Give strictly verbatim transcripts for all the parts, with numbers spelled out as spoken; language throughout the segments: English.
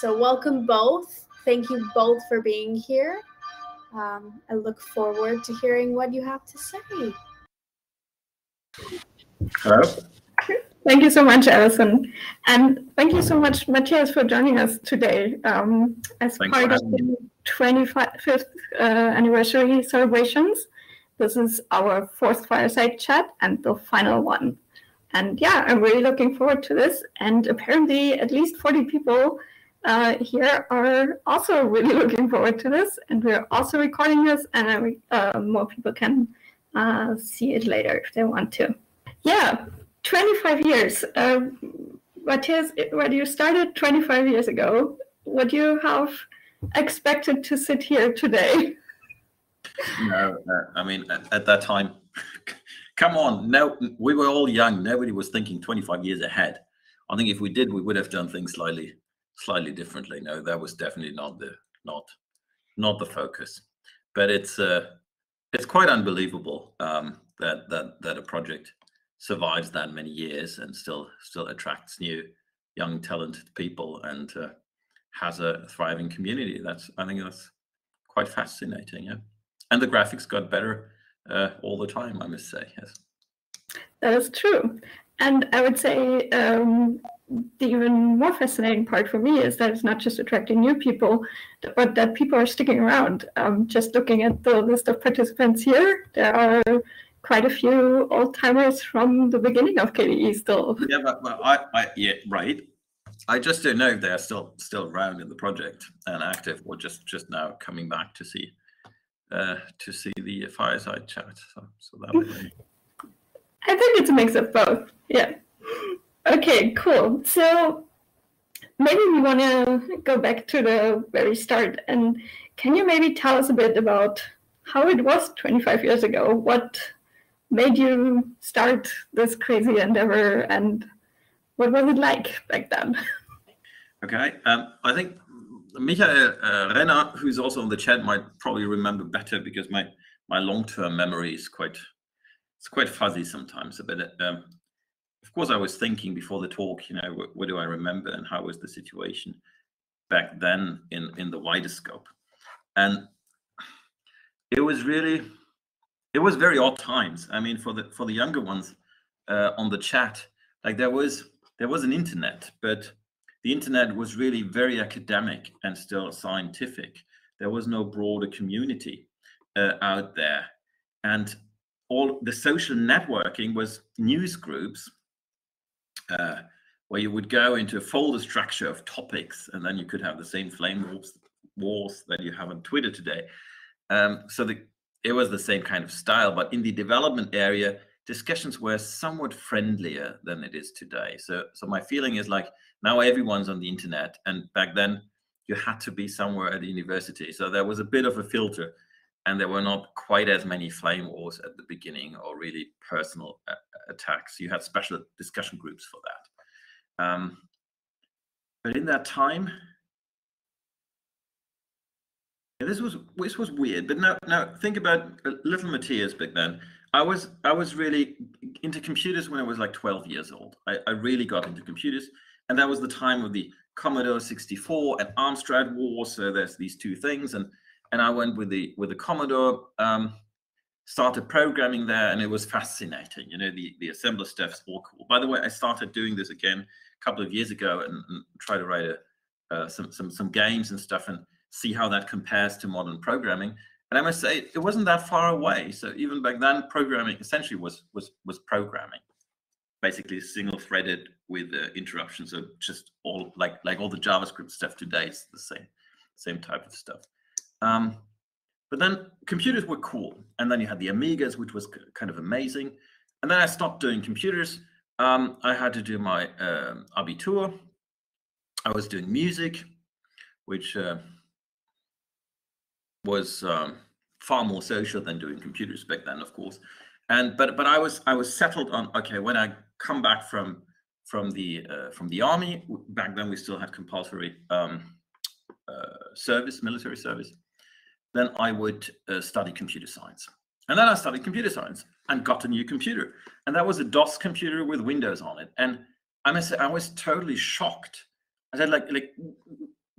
So welcome both. Thank you both for being here. Um, I look forward to hearing what you have to say. Hello. Thank you so much, Alison. And thank you so much, Matthias, for joining us today um, as Thanks part of the twenty-fifth uh, anniversary celebrations. This is our fourth fireside chat and the final one. And yeah, I'm really looking forward to this. And apparently at least forty people uh, here are also really looking forward to this. And we're also recording this, and uh, more people can uh, see it later if they want to. Yeah. twenty-five years, uh, Matthias, when you started twenty-five years ago, would you have expected to sit here today? No, no. I mean, at, at that time, come on, no, we were all young. Nobody was thinking twenty-five years ahead. I think if we did, we would have done things slightly, slightly differently. No, that was definitely not the, not, not the focus. But it's, uh, it's quite unbelievable um, that that that a project survives that many years and still still attracts new young talented people and uh, has a thriving community. That's I think that's quite fascinating. Yeah, and the graphics got better uh, all the time, I must say. Yes, that is true. And I would say um, the even more fascinating part for me is that it's not just attracting new people, but that people are sticking around. Um, just looking at the list of participants here, there are quite a few old-timers from the beginning of K D E still. Yeah, but, but I, I, yeah, right. I just don't know if they're still still around in the project and active, or just just now coming back to see uh, to see the fireside chat. So, so that would be. I think it's a mix of both. Yeah. Okay. Cool. So maybe we want to go back to the very start, and can you maybe tell us a bit about how it was twenty-five years ago? What made you start this crazy endeavor, and what was it like back then? Okay, um, I think Michael uh, Renner, who's also on the chat, might probably remember better, because my my long-term memory is quite it's quite fuzzy sometimes. But um, of course, I was thinking before the talk, you know, what, what do I remember and how was the situation back then in in the wider scope, and it was really. It was very odd times. I mean, for the for the younger ones uh, on the chat, like there was there was an internet, but the internet was really very academic and still scientific. There was no broader community uh, out there, and all the social networking was news groups, uh, where you would go into a folder structure of topics, and then you could have the same flame wars, wars that you have on Twitter today. Um, so the It was the same kind of style, but in the development area, discussions were somewhat friendlier than it is today. So, so my feeling is like now everyone's on the internet, and back then you had to be somewhere at university. So there was a bit of a filter, and there were not quite as many flame wars at the beginning or really personal uh, attacks. You had special discussion groups for that. Um, but in that time, This was this was weird, but now now think about little Matthias back then. I was I was really into computers when I was like twelve years old. I, I really got into computers, and that was the time of the Commodore sixty-four and Amstrad war. So there's these two things, and and I went with the with the Commodore, um, started programming there, and it was fascinating. You know, the the assembler stuff's all cool. By the way, I started doing this again a couple of years ago and, and tried to write a uh, some some some games and stuff, and see how that compares to modern programming. And I must say, it wasn't that far away. So even back then, programming essentially was was was programming, basically single-threaded with uh, interruptions. So just all like like all the JavaScript stuff today is the same same type of stuff. Um, but then computers were cool, and then you had the Amigas, which was kind of amazing. And then I stopped doing computers. Um, I had to do my um, Abitur. I was doing music, which uh, was um, far more social than doing computers back then, of course. And but but I was I was settled on, okay, when I come back from from the uh, from the army, back then we still had compulsory um, uh, service, military service. Then I would uh, study computer science, and then I studied computer science and got a new computer, and that was a DOS computer with Windows on it. And I must say, I was totally shocked. I said, like like.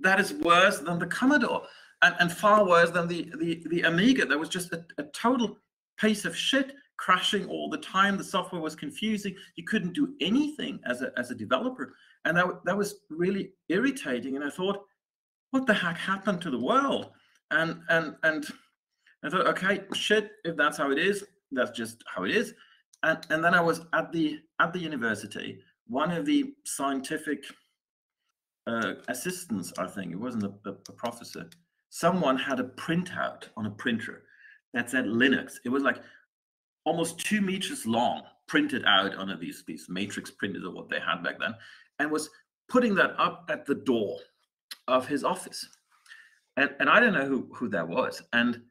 that is worse than the Commodore, and, and far worse than the, the, the Amiga. There was just a, a total piece of shit, crashing all the time. The software was confusing. You couldn't do anything as a, as a developer. And that, that was really irritating. And I thought, what the heck happened to the world? And, and, and I thought, okay, shit, if that's how it is, that's just how it is. And, and then I was at the, at the university, one of the scientific uh, assistants, I think, it wasn't a, a, a professor, someone had a printout on a printer that said Linux. It was like almost two meters long, printed out on these, these matrix printers or what they had back then, and was putting that up at the door of his office. And, and I don't know who, who that was, and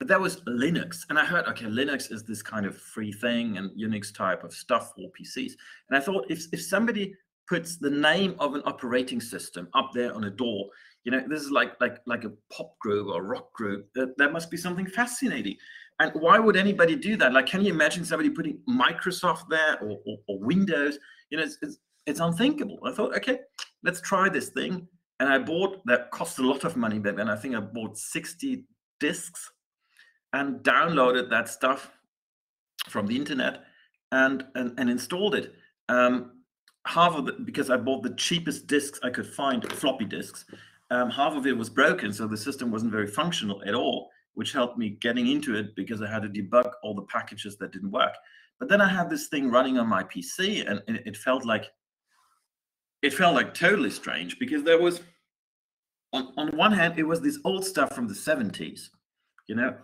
but that was Linux. And I heard, okay, Linux is this kind of free thing and Unix type of stuff for P Cs. And I thought, if, if somebody puts the name of an operating system up there on a door, you know, this is like, like, like a pop group or a rock group, that, that must be something fascinating. And why would anybody do that? Like, can you imagine somebody putting Microsoft there or, or, or Windows? You know, it's, it's, it's unthinkable. I thought, okay, let's try this thing. And I bought, that cost a lot of money back then. I think I bought sixty discs and downloaded that stuff from the internet and, and, and installed it. Um, half of it, because I bought the cheapest discs I could find, floppy discs, um, half of it was broken. So the system wasn't very functional at all, which helped me getting into it because I had to debug all the packages that didn't work. But then I had this thing running on my P C, and it felt like, it felt like totally strange, because there was, on, on one hand, it was this old stuff from the seventies, you know,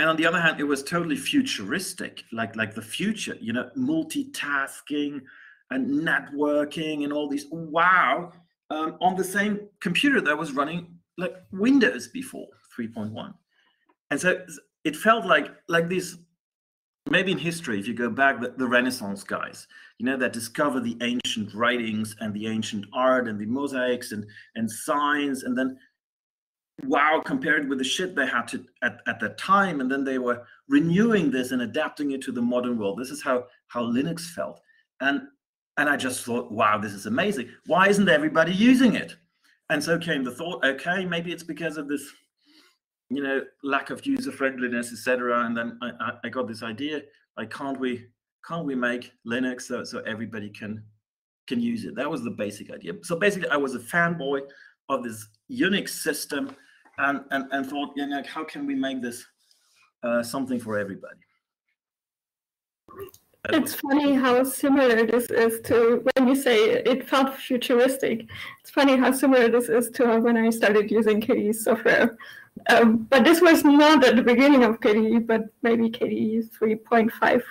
and on the other hand, it was totally futuristic, like, like the future, you know, multitasking and networking and all these, wow, um, on the same computer that was running like Windows before three point one. And so it felt like, like this, maybe in history, if you go back, the, the Renaissance guys, you know, that discover the ancient writings and the ancient art and the mosaics and, and signs, and then, wow, compared with the shit they had to at, at that time. And then they were renewing this and adapting it to the modern world. This is how, how Linux felt. And, and I just thought, wow, this is amazing. Why isn't everybody using it? And so came the thought, okay, maybe it's because of this, you know, lack of user friendliness, et cetera. And then I, I got this idea: like, can't we, can't we make Linux so so everybody can can use it? That was the basic idea. So basically, I was a fanboy of this Unix system, and and and thought, you know, how can we make this uh, something for everybody? That it's funny how similar this is to, when you say it felt futuristic, it's funny how similar this is to when I started using K D E software. Um, but this was not at the beginning of K D E, but maybe K D E three point five.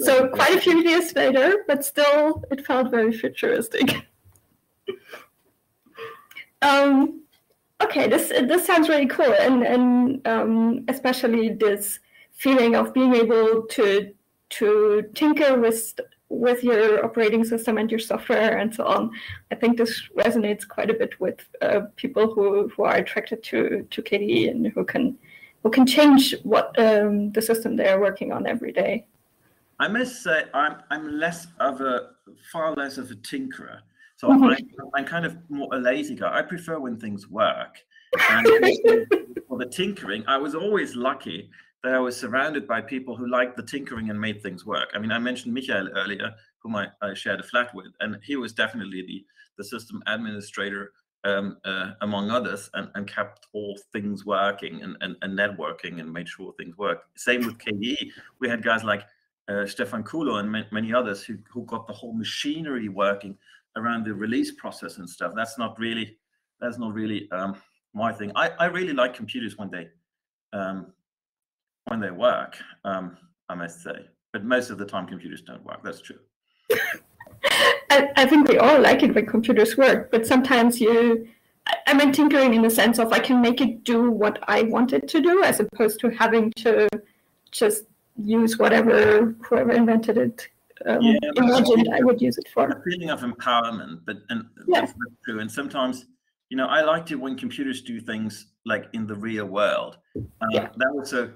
So quite a few years later, but still it felt very futuristic. um, okay, this this sounds really cool, and, and um, especially this feeling of being able to to tinker with with your operating system and your software and so on. I think this resonates quite a bit with uh, people who, who are attracted to to K D E and who can who can change what um, the system they are working on every day. I must say, I'm I'm less of a far less of a tinkerer. So mm-hmm. I'm, I'm kind of more a lazy guy. I prefer when things work. And for the tinkering, I was always lucky that I was surrounded by people who liked the tinkering and made things work. I mean, I mentioned Michael earlier, whom I, I shared a flat with, and he was definitely the, the system administrator, um, uh, among others, and, and kept all things working and, and, and networking and made sure things work. Same with K D E. We had guys like uh, Stefan Kulo and ma many others who, who got the whole machinery working around the release process and stuff. That's not really, that's not really um, my thing. I, I really like computers when they, um, when they work, um, I must say. But most of the time, computers don't work. That's true. I, I think we all like it when computers work, but sometimes you, I, I mean, tinkering in the sense of I can make it do what I want it to do, as opposed to having to just use whatever whoever invented it um, yeah, imagined I would use it for. A feeling of empowerment, but and yes. That's not true. And sometimes, you know, I liked it when computers do things like in the real world. Um, yeah. That was a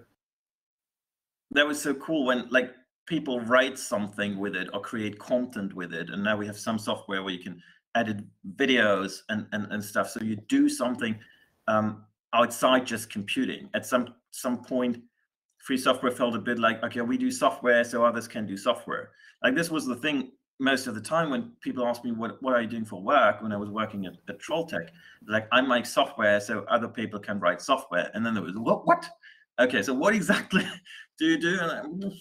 That was so cool when like people write something with it or create content with it, and now we have some software where you can edit videos and, and, and stuff. So you do something um, outside just computing. At some, some point, free software felt a bit like, okay, we do software so others can do software. Like this was the thing most of the time when people asked me, what, what are you doing for work? When I was working at, at Trolltech, like I make software so other people can write software. And then there was, what? what? Okay, so what exactly do you do? And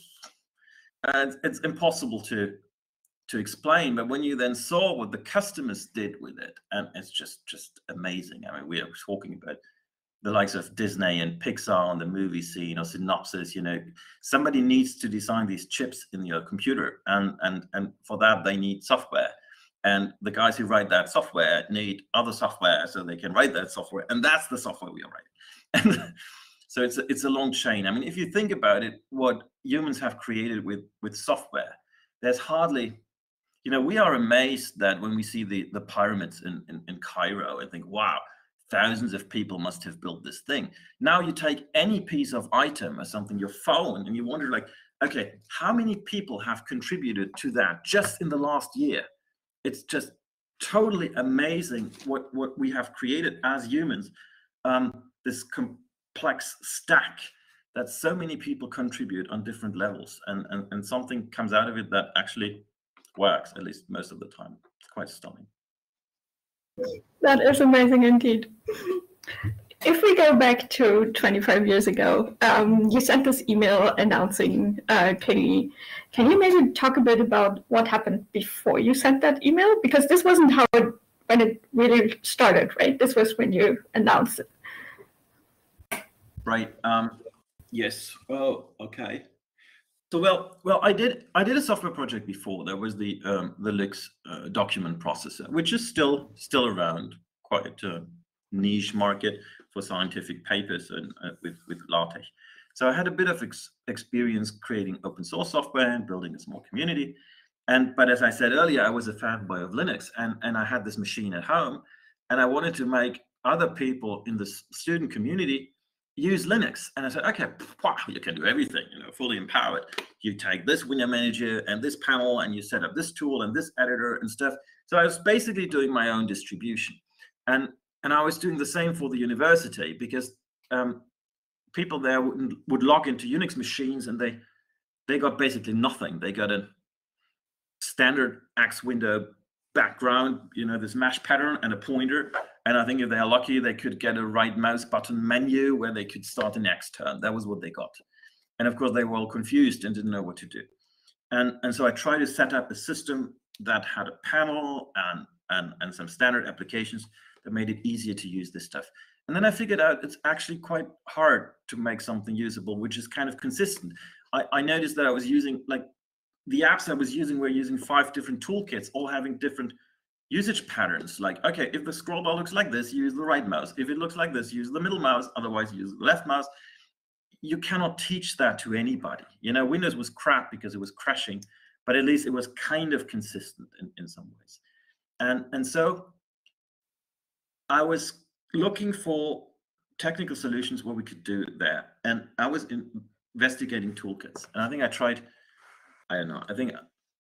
I, uh, it's impossible to to explain, but when you then saw what the customers did with it, and it's just just amazing. I mean, we are talking about the likes of Disney and Pixar on the movie scene, or Synopsys. You know, somebody needs to design these chips in your computer, and and and for that they need software, and the guys who write that software need other software so they can write that software, and that's the software we are writing. And so it's a, it's a long chain. I mean, if you think about it, what humans have created with with software, there's hardly, you know, we are amazed that when we see the the pyramids in in, in Cairo and think, wow, thousands of people must have built this thing. Now you take any piece of item or something, your phone, and you wonder like, okay, how many people have contributed to that just in the last year? It's just totally amazing what, what we have created as humans, um, this complex stack that so many people contribute on different levels, and, and, and something comes out of it that actually works, at least most of the time. It's quite stunning. That is amazing indeed. If we go back to twenty-five years ago, um, you sent this email announcing uh, K D E. Can you maybe talk a bit about what happened before you sent that email? Because this wasn't how it, when it really started, right? This was when you announced it. Right. Um, yes. Oh, okay. So well, well, I did I did a software project before. There was the um, the Linux uh, document processor, which is still still around, quite a niche market for scientific papers and uh, with with LaTeX. So I had a bit of ex experience creating open source software and building a small community. And but as I said earlier, I was a fanboy of Linux, and and I had this machine at home, and I wanted to make other people in the student community use Linux. And I said, okay, wow, you can do everything, you know, fully empowered. You take this window manager and this panel, and you set up this tool and this editor and stuff. So I was basically doing my own distribution. And, and I was doing the same for the university, because um, people there would, would log into Unix machines, and they, they got basically nothing. They got a standard X window background, you know, this mesh pattern and a pointer. And I think if they're lucky, they could get a right mouse button menu where they could start the next turn. That was what they got. And of course, they were all confused and didn't know what to do. And, and so I tried to set up a system that had a panel and, and, and some standard applications that made it easier to use this stuff. And then I figured out it's actually quite hard to make something usable, which is kind of consistent. I, I noticed that I was using, like, the apps I was using were using five different toolkits, all having different usage patterns. Like, okay, if the scroll bar looks like this, use the right mouse. If it looks like this, use the middle mouse. Otherwise, use the left mouse. You cannot teach that to anybody. You know, Windows was crap because it was crashing, but at least it was kind of consistent in, in some ways. And, and so I was looking for technical solutions where we could do that. And I was in, investigating toolkits. And I think I tried, I don't know, I think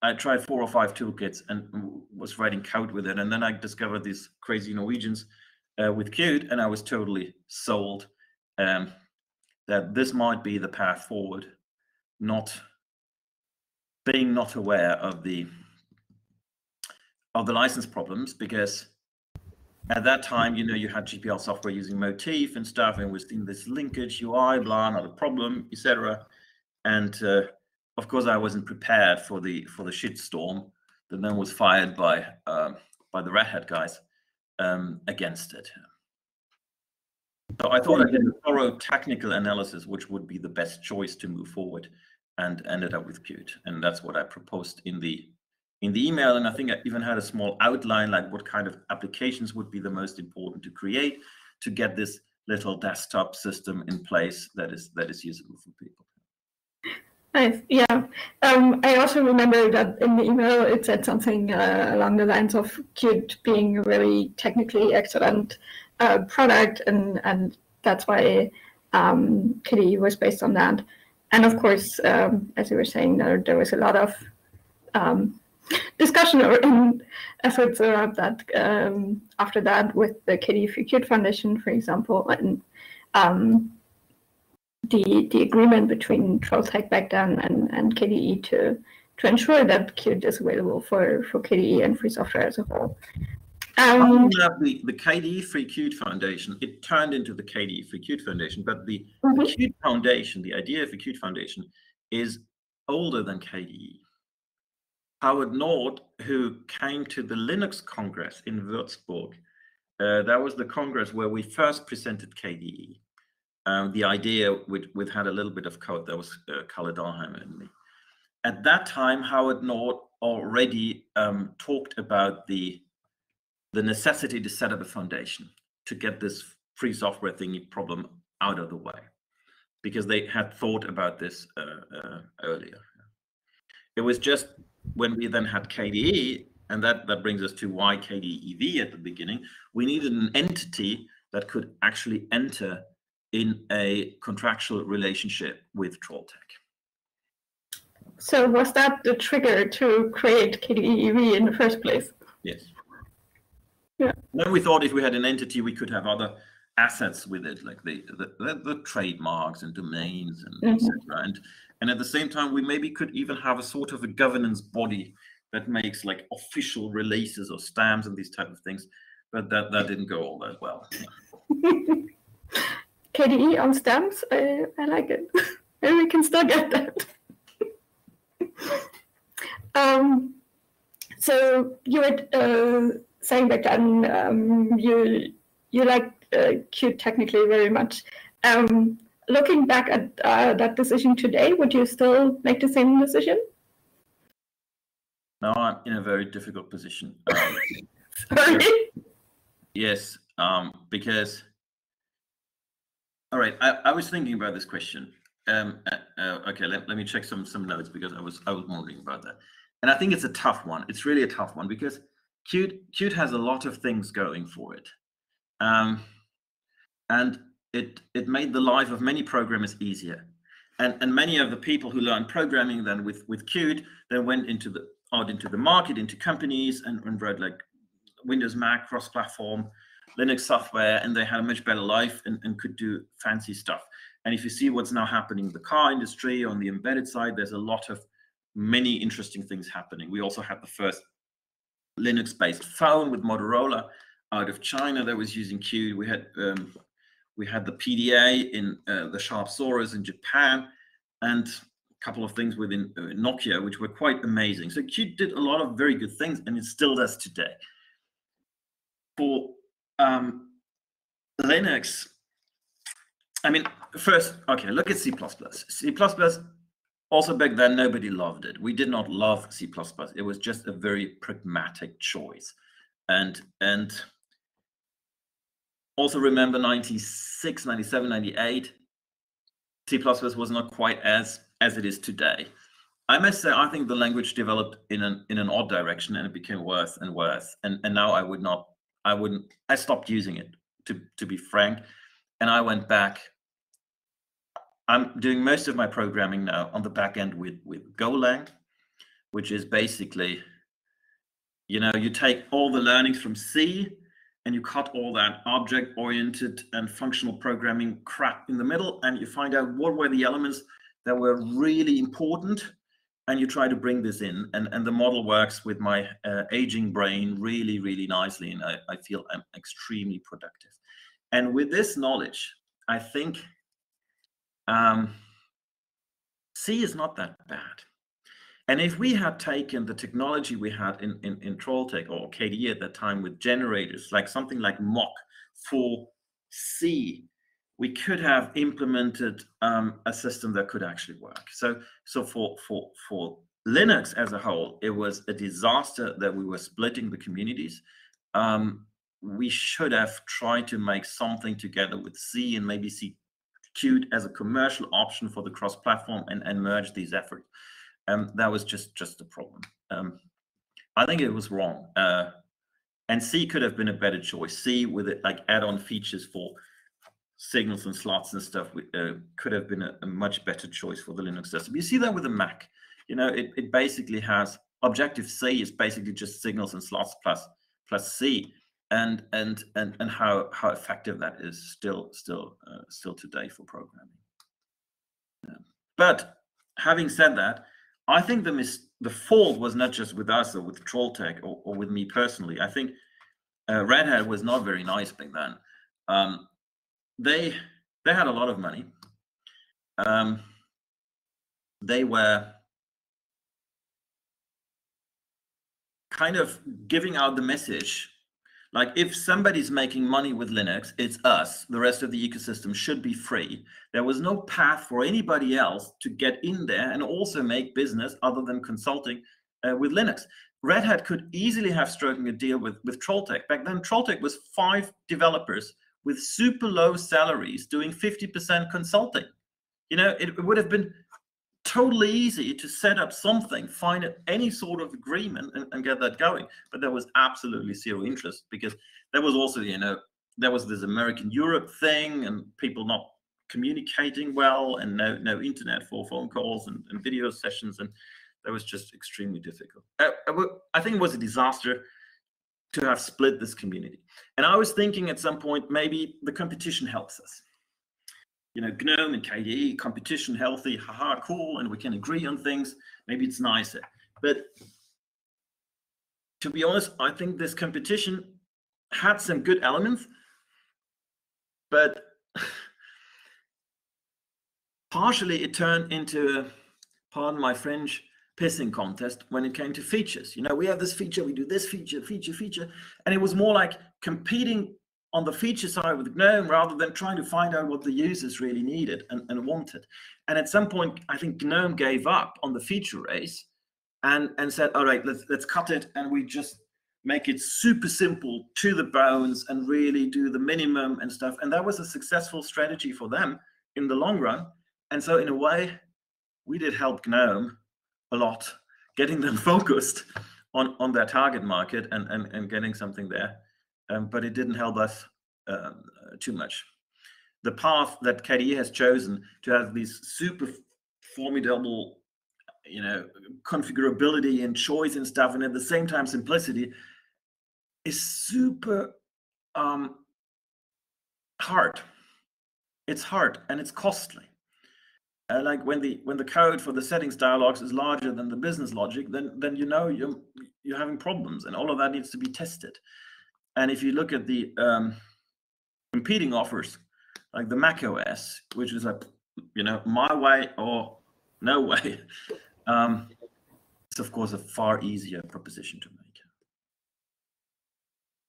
I tried four or five toolkits and was writing code with it. And then I discovered these crazy Norwegians uh, with Qt, and I was totally sold um, that this might be the path forward, not being not aware of the of the license problems, because at that time, you know, you had G P L software using Motif and stuff, and was in this linkage U I, blah, another problem, et cetera. And uh, of course, I wasn't prepared for the for the shitstorm that then was fired by um, by the Red Hat guys um, against it. So I thought I did a thorough technical analysis, which would be the best choice to move forward, and ended up with Qt, and that's what I proposed in the in the email. And I think I even had a small outline, like what kind of applications would be the most important to create to get this little desktop system in place that is that is usable for people. Nice. Yeah. Um, I also remember that in the email it said something uh, along the lines of Qt being a really technically excellent uh, product, and, and that's why um, K D E was based on that. And of course, um, as you were saying, there, there was a lot of um, discussion and efforts around that um, after that with the K D E for Qt Foundation, for example, and um, the the agreement between Trolltech back then and, and K D E to to ensure that Qt is available for, for K D E and free software as a whole. Um, the, the K D E Free Qt Foundation, it turned into the K D E Free Qt Foundation, but the, mm-hmm. the Qt Foundation, the idea of the Qt Foundation is older than K D E. Howard Nord, who came to the Linux Congress in Würzburg, uh, that was the Congress where we first presented K D E. Um, the idea, which, which had a little bit of code, that was uh, Kalle Dalheimer and me. At that time, Howard Nord already um, talked about the the necessity to set up a foundation to get this free software thingy problem out of the way, because they had thought about this uh, uh, earlier. It was just when we then had K D E, and that, that brings us to why K D E V at the beginning, we needed an entity that could actually enter in a contractual relationship with Trolltech. So was that the trigger to create K D E V in the first place? Yes. Yeah. Then we thought if we had an entity, we could have other assets with it, like the the, the, the trademarks and domains and mm-hmm. et cetera. And and at the same time, we maybe could even have a sort of a governance body that makes like official releases or stamps and these type of things. But that that didn't go all that well. K D E on stamps, I, I like it. Maybe we can still get that. um, so you had. Uh, saying back then, um, you you liked uh, Qt technically very much. Um, looking back at uh, that decision today, would you still make the same decision? No, I'm in a very difficult position. Um, Sorry? Yes, um, because, all right, I, I was thinking about this question. Um, uh, uh, okay, let, let me check some some notes, because I was I was wondering about that. And I think it's a tough one. It's really a tough one, because Qt, Qt has a lot of things going for it, um, and it it made the life of many programmers easier, and and many of the people who learned programming then with with Qt then went into the out into the market, into companies, and, and wrote like Windows, Mac, cross-platform, Linux software, and they had a much better life and, and could do fancy stuff. And if you see what's now happening in the car industry on the embedded side, there's a lot of many interesting things happening. We also had the first Linux-based phone with Motorola out of China that was using Qt. We had um, we had the P D A in uh, the Sharp Sorus in Japan, and a couple of things within uh, Nokia, which were quite amazing. So Qt did a lot of very good things, and it still does today. For um, Linux, I mean, first, okay, look at C plus plus. C plus plus, also back then, nobody loved it. We did not love C plus plus. It was just a very pragmatic choice. And and also remember ninety-six, ninety-seven, ninety-eight, C plus plus was not quite as, as it is today. I must say, I think the language developed in an in an odd direction, and it became worse and worse. And and now I would not, I wouldn't, I stopped using it, to, to be frank. And I went back. I'm doing most of my programming now on the back end with, with Golang, which is basically, you know, you take all the learnings from C and you cut all that object-oriented and functional programming crap in the middle, and you find out what were the elements that were really important, and you try to bring this in. And, and the model works with my uh, aging brain really, really nicely, and I, I feel I'm extremely productive. And with this knowledge, I think Um, C is not that bad. And if we had taken the technology we had in, in, in Trolltech or K D E at that time with generators, like something like mock for C, we could have implemented um, a system that could actually work. So, so for, for, for Linux as a whole, it was a disaster that we were splitting the communities. Um, we should have tried to make something together with C, and maybe C Qt as a commercial option for the cross-platform, and, and merge these efforts. Um, that was just just a problem. Um, I think it was wrong. Uh, and C could have been a better choice. C with it, like add-on features for signals and slots and stuff we, uh, could have been a, a much better choice for the Linux system. You see that with the Mac. You know, it, it basically has Objective-C is basically just signals and slots plus plus C, and and and and how how effective that is still still uh, still today for programming. Yeah. But having said that, I think the mis the fault was not just with us or with Trolltech or, or with me personally. I think uh, Red Hat was not very nice back then. Um, they they had a lot of money. Um, they were kind of giving out the message, like, if somebody's making money with Linux, it's us. The rest of the ecosystem should be free. There was no path for anybody else to get in there and also make business other than consulting uh, with Linux. Red Hat could easily have struck a deal with, with Trolltech. Back then, Trolltech was five developers with super low salaries doing fifty percent consulting. You know, it, it would have been totally easy to set up something, find any sort of agreement and, and get that going. But there was absolutely zero interest, because there was also, you know, there was this American Europe thing and people not communicating well, and no no internet for phone calls and, and video sessions, and that was just extremely difficult. I, I, I think it was a disaster to have split this community. And I was thinking at some point, maybe the competition helps us. You know, GNOME and K D E, competition, healthy, haha, cool, and we can agree on things. Maybe it's nicer. But to be honest, I think this competition had some good elements, but partially it turned into a, pardon my French, pissing contest when it came to features. You know, we have this feature, we do this feature, feature, feature, and it was more like competing on the feature side with GNOME rather than trying to find out what the users really needed and, and wanted. And at some point, I think GNOME gave up on the feature race and, and said, all right, let's, let's cut it. And we just make it super simple to the bones and really do the minimum and stuff. And that was a successful strategy for them in the long run. And so in a way, we did help GNOME a lot, getting them focused on, on their target market and, and, and getting something there. Um, but it didn't help us uh, too much. The path that K D E has chosen to have these super formidable, you know, configurability and choice and stuff, and at the same time simplicity, is super um, hard. It's hard and it's costly. Uh, like when the when the code for the settings dialogues is larger than the business logic, then then you know you're you're having problems, and all of that needs to be tested. And if you look at the um, competing offers, like the macOS, which is like, you know, my way or no way, um, it's of course a far easier proposition to make.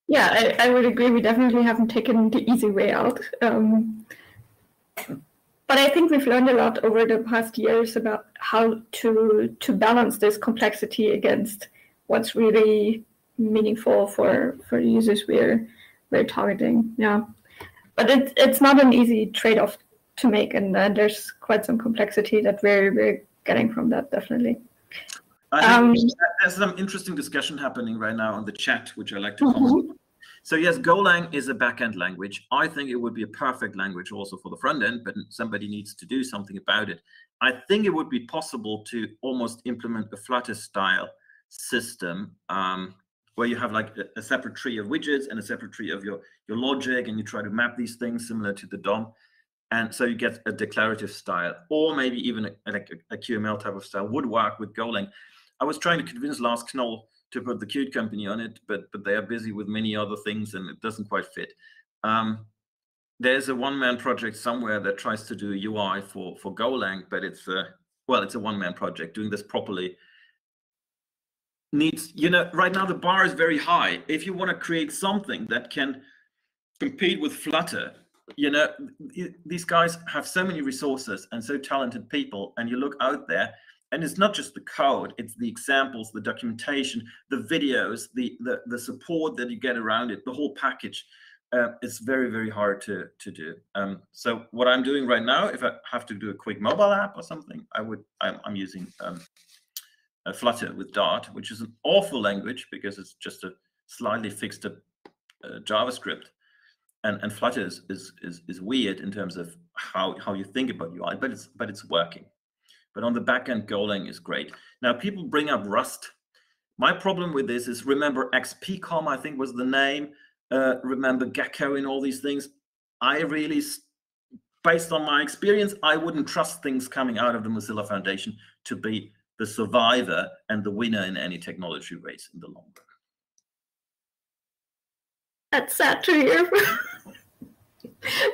Yeah, I, I would agree. We definitely haven't taken the easy way out. Um, but I think we've learned a lot over the past years about how to, to balance this complexity against what's really meaningful for for users we're we're targeting. Yeah, but it's it's not an easy trade-off to make, and uh, there's quite some complexity that we're we're getting from that, definitely. I um, think there's some interesting discussion happening right now on the chat, which I like to comment on. Mm-hmm. So yes, Golang is a back-end language. I think it would be a perfect language also for the front end, but somebody needs to do something about it. I think it would be possible to almost implement a Flutter style system, um, where you have like a separate tree of widgets and a separate tree of your, your logic, and you try to map these things similar to the D O M. And so you get a declarative style, or maybe even a, like a Q M L type of style would work with Golang. I was trying to convince Lars Knoll to put the Qt company on it, but but they are busy with many other things and it doesn't quite fit. Um, there's a one-man project somewhere that tries to do U I for, for Golang, but it's a, well, it's a one-man project. Doing this properly needs, you know, right now the bar is very high. If you want to create something that can compete with Flutter, you know, these guys have so many resources and so talented people, and you look out there and it's not just the code, it's the examples, the documentation, the videos, the the, the support that you get around it, the whole package. Uh, it's very, very hard to to do. Um, so what I'm doing right now, if I have to do a quick mobile app or something, I would I'm, I'm using um, Uh, Flutter with Dart, which is an awful language because it's just a slightly fixed up uh, JavaScript, and and Flutter is, is is is weird in terms of how how you think about U I, but it's but it's working. But on the back end, Golang is great. Now people bring up Rust My problem with this is, remember X P com, I think was the name, uh, remember Gecko and all these things. I really, based on my experience, I wouldn't trust things coming out of the Mozilla Foundation to be the survivor and the winner in any technology race in the long run. That's sad to hear.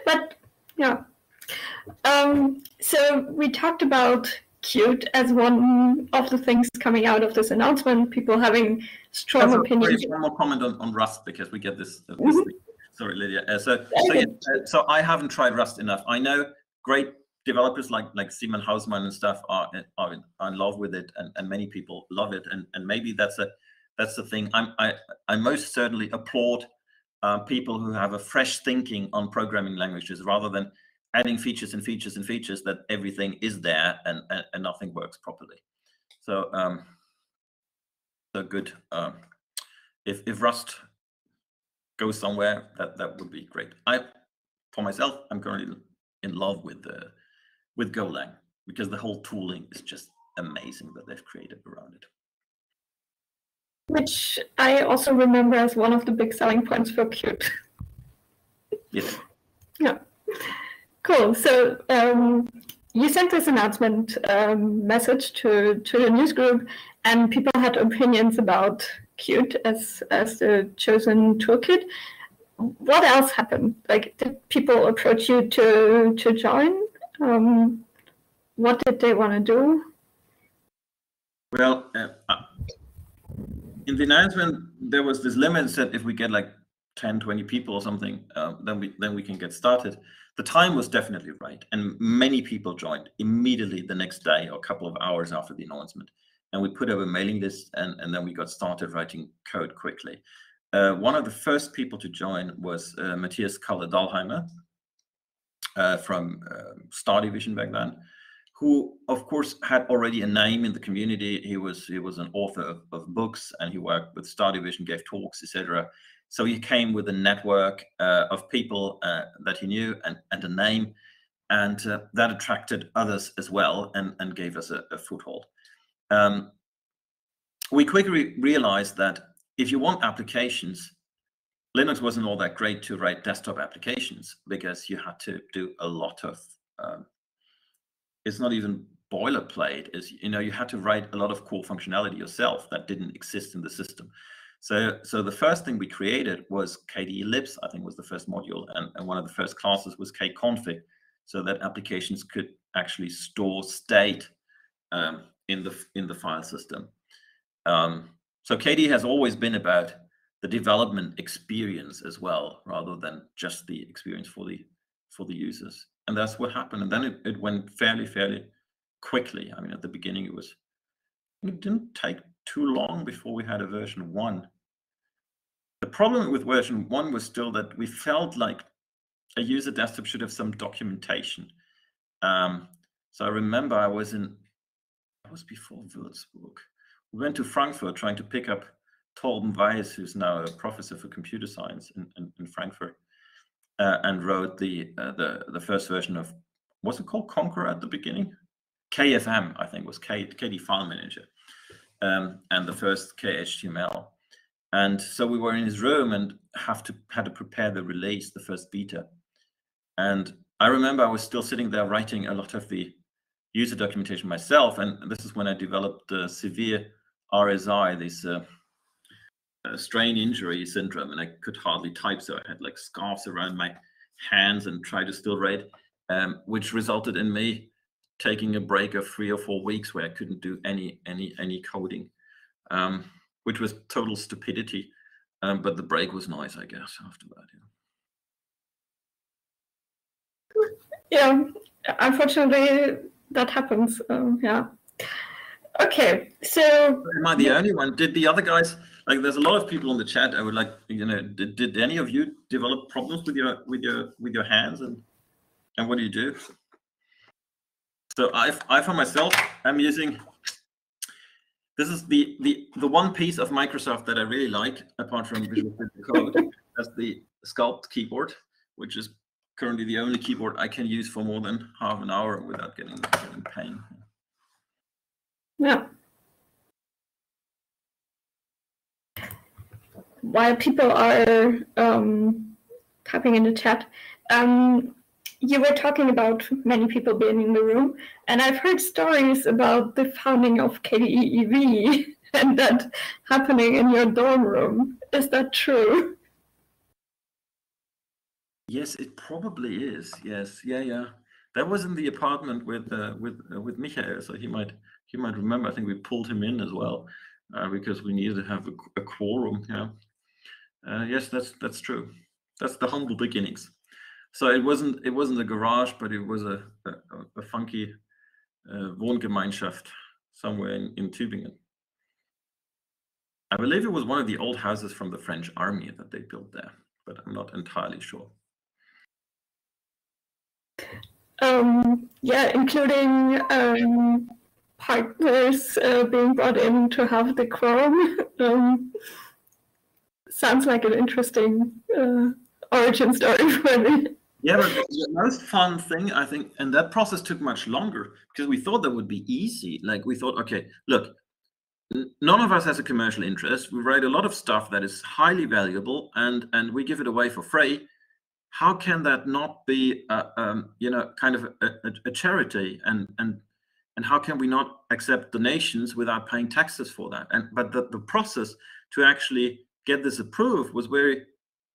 But yeah. Um, so we talked about Qt as one of the things coming out of this announcement, people having strong That's opinions. One more comment on, on Rust, because we get this. Uh, this mm-hmm. thing. Sorry, Lydia. Uh, so, so, yeah, uh, so I haven't tried Rust enough. I know great developers like like Simon Hausmann and stuff are are in, are in love with it, and, and many people love it, and and maybe that's a that's the thing. I'm, I I most certainly applaud uh, people who have a fresh thinking on programming languages rather than adding features and features and features that everything is there and and, and nothing works properly. So um, so good. Um, if if Rust goes somewhere, that that would be great. I for myself, I'm currently in love with the. with Golang, because the whole tooling is just amazing that they've created around it. Which I also remember as one of the big selling points for Qt. Yes. Yeah. Cool. So um, you sent this announcement um, message to, to the news group, and people had opinions about Qt as, as the chosen toolkit. What else happened? Like, did people approach you to, to join? Um, what did they want to do? Well, uh, in the announcement, there was this limit that if we get like ten, twenty people or something, uh, then we then we can get started. The time was definitely right, and many people joined immediately the next day or a couple of hours after the announcement. And we put up a mailing list, and, and then we got started writing code quickly. Uh, one of the first people to join was uh, Matthias Kalle Dalheimer, Uh, from uh, Star Division back then, who of course had already a name in the community. He was he was an author of, of books, and he worked with Star Division, gave talks, et cetera. So he came with a network uh, of people uh, that he knew and and a name, and uh, that attracted others as well, and and gave us a, a foothold. Um, we quickly realized that if you want applications, Linux wasn't all that great to write desktop applications, because you had to do a lot of, um, it's not even boilerplate, is, you know, you had to write a lot of core functionality yourself that didn't exist in the system. So, so the first thing we created was K D E Libs, I think was the first module, and, and one of the first classes was KConfig, so that applications could actually store state um, in the in the file system. Um, so K D E has always been about the development experience as well, rather than just the experience for the for the users, and that's what happened. And then it, it went fairly fairly quickly. I mean, at the beginning it was it didn't take too long before we had a version one. The problem with version one was still that we felt like a user desktop should have some documentation. Um, so I remember I was in I was before Würzburg. We went to Frankfurt trying to pick up Torben Weiss, who's now a professor for computer science in, in, in Frankfurt, uh, and wrote the, uh, the the first version of, was it called Conqueror at the beginning? K F M, I think, was K, K D E File Manager, um, and the first K H T M L. And so we were in his room and have to had to prepare the release, the first beta. And I remember I was still sitting there writing a lot of the user documentation myself, and this is when I developed the severe R S I, these uh, Uh, strain injury syndrome, and I could hardly type, so I had like scarves around my hands and tried to still write, um, which resulted in me taking a break of three or four weeks where I couldn't do any any any coding, um, which was total stupidity, um, but the break was nice, I guess, after that. Yeah, yeah, unfortunately that happens. Um, yeah. Okay, so am I the only one? Did the other guys? Like, there's a lot of people on the chat. I would like, you know, did, did any of you develop problems with your with your with your hands, and and what do you do? So I I for myself, I'm using. This is the the the one piece of Microsoft that I really like, apart from Visual Code, that's the Sculpt keyboard, which is currently the only keyboard I can use for more than half an hour without getting getting pain. Yeah. while people are um, typing in the chat, um, you were talking about many people being in the room, and I've heard stories about the founding of K D E E V and that happening in your dorm room. Is that true? Yes, it probably is. Yes, yeah, yeah. That was in the apartment with uh, with uh, with Michael, so he might he might remember. I think we pulled him in as well uh, because we needed to have a, a quorum. Yeah. Uh, yes, that's that's true. That's the humble beginnings. So it wasn't it wasn't a garage, but it was a a, a funky uh, Wohngemeinschaft somewhere in, in Tübingen. I believe it was one of the old houses from the French army that they built there, but I'm not entirely sure. Um, yeah, including um, partners uh, being brought in to have the quorum. Um, sounds like an interesting uh, origin story for me. Yeah, but the most fun thing, I think, and that process took much longer because we thought that would be easy. Like we thought, okay, look, none of us has a commercial interest. We write a lot of stuff that is highly valuable, and and we give it away for free. How can that not be, uh, um, you know, kind of a, a, a charity? And and and how can we not accept donations without paying taxes for that? And but the, the process to actually get this approved was very,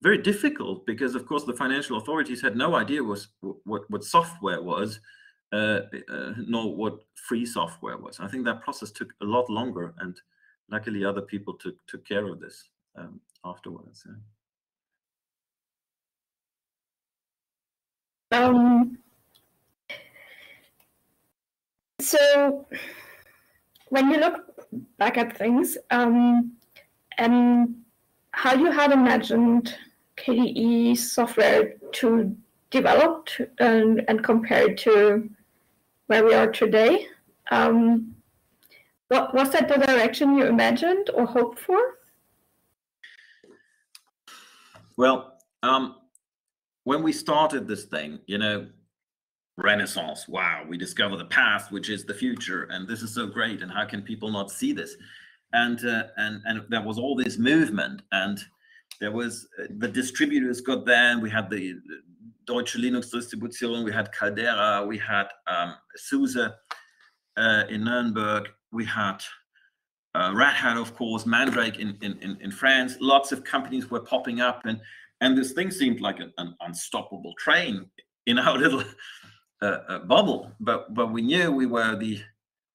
very difficult because, of course, the financial authorities had no idea was what what software was, uh, uh, nor what free software was. I think that process took a lot longer, and luckily, other people took took care of this um, afterwards. Yeah. Um, so when you look back at things um, and how you had imagined K D E software to develop and, and compared to where we are today, um, what was that the direction you imagined or hoped for? Well, um, when we started this thing, you know, Renaissance, wow, we discover the past, which is the future, and this is so great, and how can people not see this? And uh, and and there was all this movement, and there was uh, the distributors got there, and we had the Deutsche Linux Distribution, we had Caldera, we had um, SUSE uh, in Nuremberg, we had uh, Red Hat, of course, Mandrake in, in, in, in France, lots of companies were popping up, and And this thing seemed like an, an unstoppable train in our little uh, uh, bubble, but but we knew we were the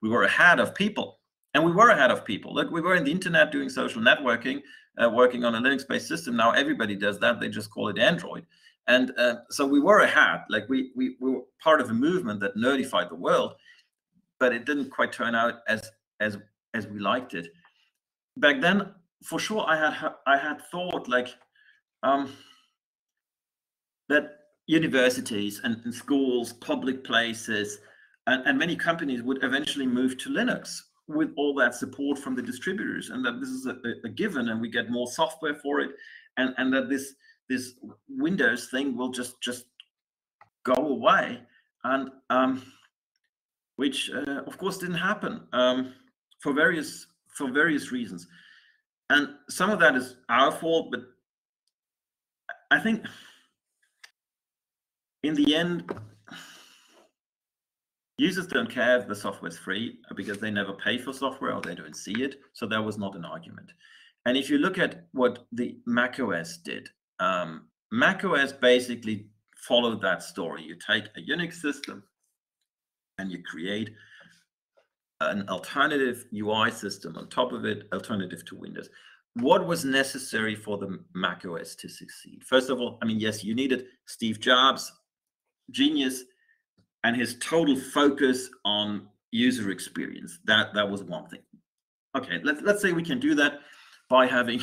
we were ahead of people, and we were ahead of people. Look, we were in the internet doing social networking, uh, working on a Linux-based system. Now everybody does that; they just call it Android. And uh, so we were ahead. Like we, we we were part of a movement that nerdified the world, but it didn't quite turn out as as as we liked it. Back then, for sure, I had I had thought like. Um, that universities and, and schools, public places, and, and many companies would eventually move to Linux with all that support from the distributors, and that this is a, a given, and we get more software for it, and, and that this this Windows thing will just just go away, and um, which uh, of course didn't happen um, for various for various reasons, and some of that is our fault, but. I think in the end, users don't care if the software is free because they never pay for software or they don't see it. So that was not an argument. And if you look at what the macOS did, um, macOS basically followed that story. You take a Unix system and you create an alternative U I system on top of it, alternative to Windows. What was necessary for the macOS to succeed? First of all, I mean, yes, you needed Steve Jobs, genius, and his total focus on user experience. That that was one thing. Okay, let's let's say we can do that by having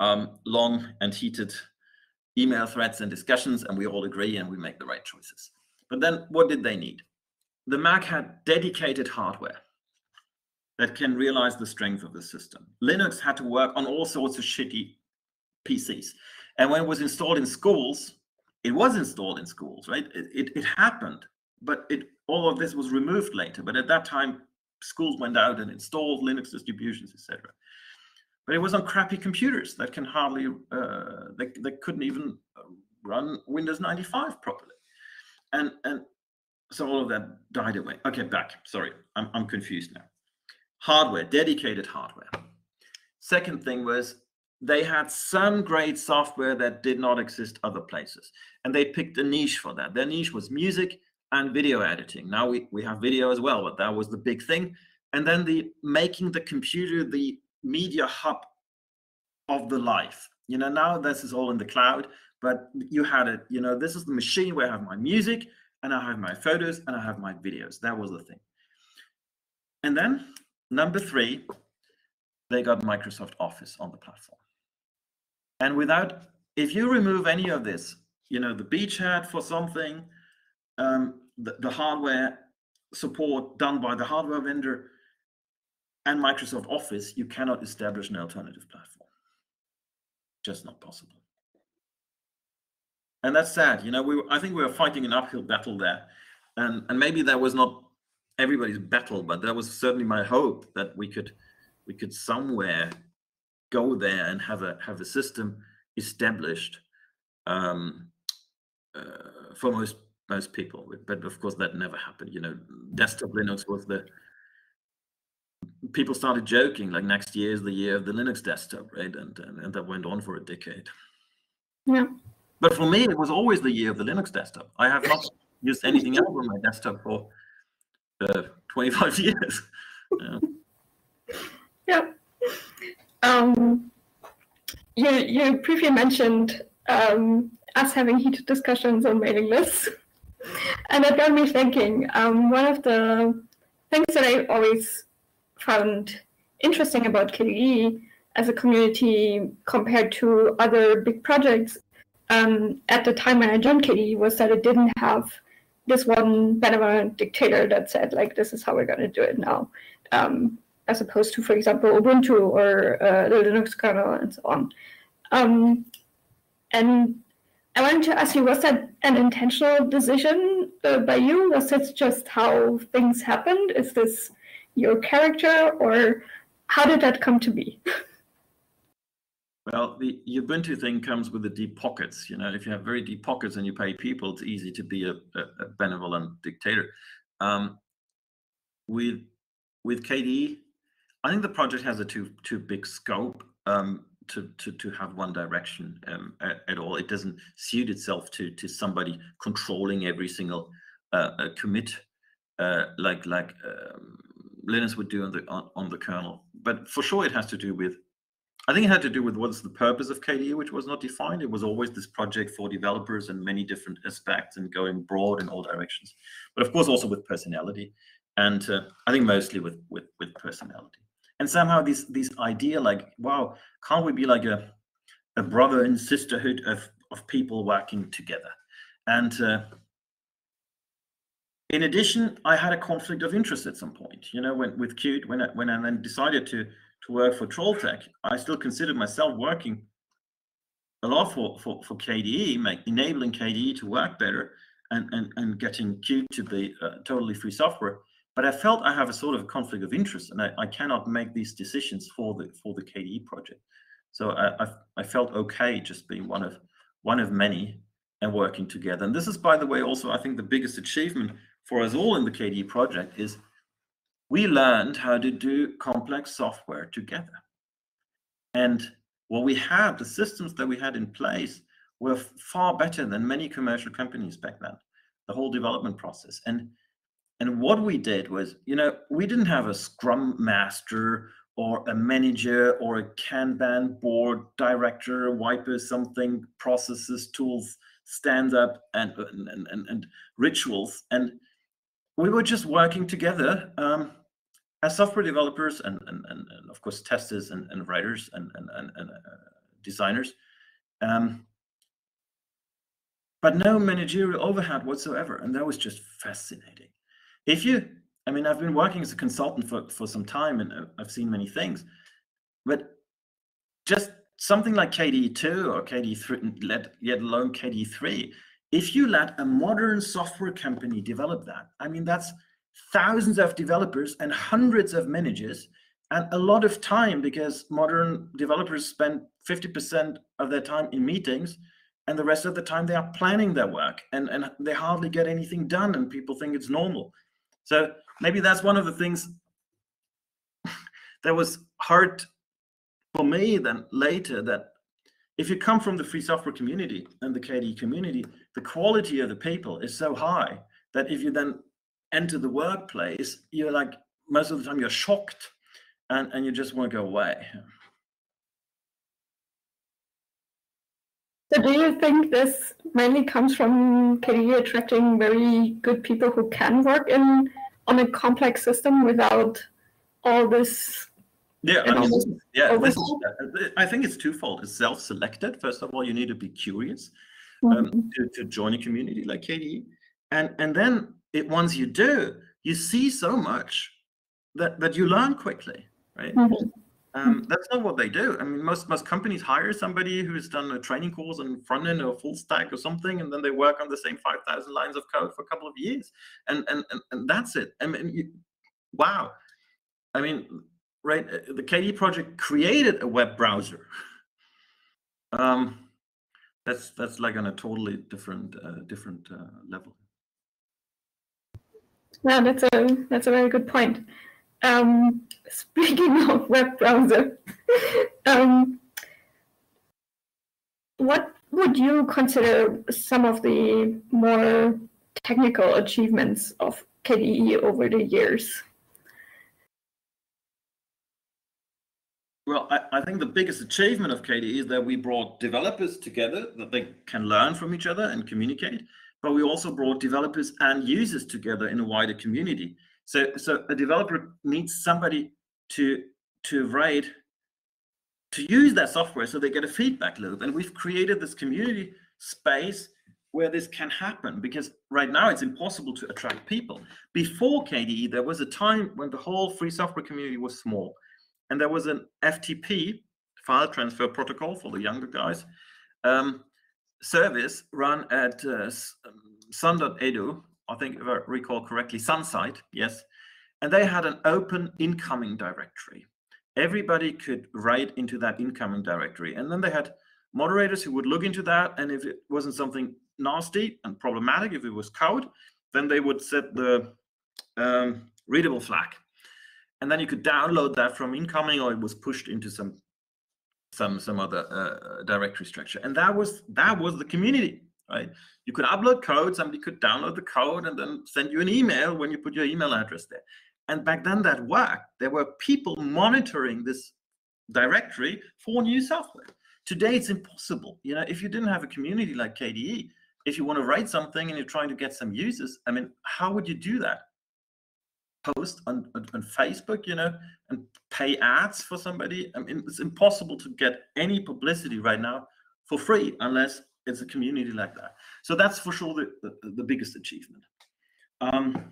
um, long and heated email threads and discussions, and we all agree and we make the right choices. But then, what did they need? The Mac had dedicated hardware that can realize the strength of the system. Linux had to work on all sorts of shitty P Cs. And when it was installed in schools, it was installed in schools, right? It, it, it happened, but it all of this was removed later. But at that time, schools went out and installed Linux distributions, et cetera. But it was on crappy computers that can hardly, uh, they, they couldn't even run Windows ninety-five properly. And, and so all of that died away. Okay, back, sorry, I'm, I'm confused now. Hardware, dedicated hardware. Second thing was they had some great software that did not exist other places. And they picked a niche for that. Their niche was music and video editing. Now we, we have video as well, but that was the big thing. And then the making the computer the media hub of the life. You know, now this is all in the cloud, but you had it, you know, this is the machine where I have my music and I have my photos and I have my videos. That was the thing. And then number three, they got Microsoft Office on the platform. And without, if you remove any of this, you know, the beachhead for something, um, the, the hardware support done by the hardware vendor, and Microsoft Office, you cannot establish an alternative platform. Just not possible. And that's sad. You know, we were, I think we were fighting an uphill battle there. And, and maybe that was not everybody's battle, but that was certainly my hope that we could we could somewhere go there and have a have a system established um, uh, for most most people. But of course, that never happened. You know, desktop Linux was the people started joking like next year is the year of the Linux desktop, right? And, and and that went on for a decade. Yeah. But for me, it was always the year of the Linux desktop. I have not used anything else on my desktop for uh, twenty-five years. Yeah. Yeah. Um, you you previously mentioned um, us having heated discussions on mailing lists, and that got me thinking. Um, one of the things that I always found interesting about K D E as a community compared to other big projects um, at the time when I joined K D E was that it didn't have this one benevolent dictator that said, like, this is how we're going to do it now, um, as opposed to, for example, Ubuntu or uh, the Linux kernel and so on. Um, and I wanted to ask you, was that an intentional decision uh, by you? Was that just how things happened? Is this your character, or how did that come to be? Well, the Ubuntu thing comes with the deep pockets. You know, if you have very deep pockets and you pay people, it's easy to be a, a, a benevolent dictator. Um, with with K D E, I think the project has a too too big scope um, to to to have one direction um, at, at all. It doesn't suit itself to to somebody controlling every single uh, uh, commit uh, like like. Um, Linux would do on the on, on the kernel, but for sure it has to do with, I think it had to do with what's the purpose of K D E, which was not defined. It was always this project for developers and many different aspects and going broad in all directions, but of course also with personality, and uh, I think mostly with, with with personality. And somehow this this idea like, wow, can't we be like a a brother and sisterhood of of people working together? And uh, in addition, I had a conflict of interest at some point. You know, when with Qt, when I, when I then decided to to work for Trolltech, I still considered myself working a lot for for, for K D E, make, enabling K D E to work better, and and and getting Qt to be uh, totally free software. But I felt I have a sort of a conflict of interest, and I, I cannot make these decisions for the for the K D E project. So I, I I felt okay just being one of one of many and working together. And this is, by the way, also I think the biggest achievement for us all in the K D E project is we learned how to do complex software together. And what we had, the systems that we had in place were far better than many commercial companies back then, the whole development process. And, and what we did was, you know, we didn't have a Scrum master or a manager or a Kanban board director, wiper, something, processes, tools, stand up and, and, and, and rituals. And we were just working together um, as software developers and, and, and, and of course, testers and, and writers and, and, and uh, designers. Um, but no managerial overhead whatsoever. And that was just fascinating. If you, I mean, I've been working as a consultant for, for some time and I've seen many things, but just something like K D E two or K D E three, let, yet alone K D E three, if you let a modern software company develop that, I mean, that's thousands of developers and hundreds of managers and a lot of time, because modern developers spend fifty percent of their time in meetings, and the rest of the time they are planning their work, and, and they hardly get anything done, and people think it's normal. So maybe that's one of the things that was hard for me then later, that if you come from the free software community and the K D E community, the quality of the people is so high that if you then enter the workplace, you're like, most of the time you're shocked, and, and you just want to go away. So do you think this mainly comes from K D E attracting very good people who can work in on a complex system without all this? Yeah, I, mean, yeah this is, I think it's twofold. It's self-selected. First of all, you need to be curious um, mm-hmm. to, to join a community like K D E. And, and then it, once you do, you see so much that, that you learn quickly, right? Mm-hmm. Um, that's not what they do. I mean, most, most companies hire somebody who's done a training course on front end or full stack or something, and then they work on the same five thousand lines of code for a couple of years. And, and, and, and that's it. I mean, you, wow. I mean, right, the K D E project created a web browser. Um, that's, that's like on a totally different, uh, different uh, level. No, that's a, that's a very good point. Um, speaking of web browser, um, what would you consider some of the more technical achievements of K D E over the years? Well, I, I think the biggest achievement of K D E is that we brought developers together, that they can learn from each other and communicate, but we also brought developers and users together in a wider community. So, so a developer needs somebody to to write, to use their software, so they get a feedback loop. And we've created this community space where this can happen, because right now it's impossible to attract people. Before K D E, there was a time when the whole free software community was small, and there was an F T P, file transfer protocol for the younger guys, um, service run at uh, sun dot edu. I think if I recall correctly, Sunside, yes. And they had an open incoming directory. Everybody could write into that incoming directory. And then they had moderators who would look into that. And if it wasn't something nasty and problematic, if it was code, then they would set the um, readable flag. And then you could download that from incoming, or it was pushed into some some, some other uh, directory structure. And that was that was the community. Right? You could upload code, somebody could download the code and then send you an email when you put your email address there. And back then that worked. There were people monitoring this directory for new software. Today it's impossible. You know, if you didn't have a community like K D E, if you want to write something and you're trying to get some users, I mean, how would you do that? Post on, on, on Facebook, you know, and pay ads for somebody? I mean, it's impossible to get any publicity right now for free unless it's a community like that. So that's for sure the, the, the biggest achievement. Um,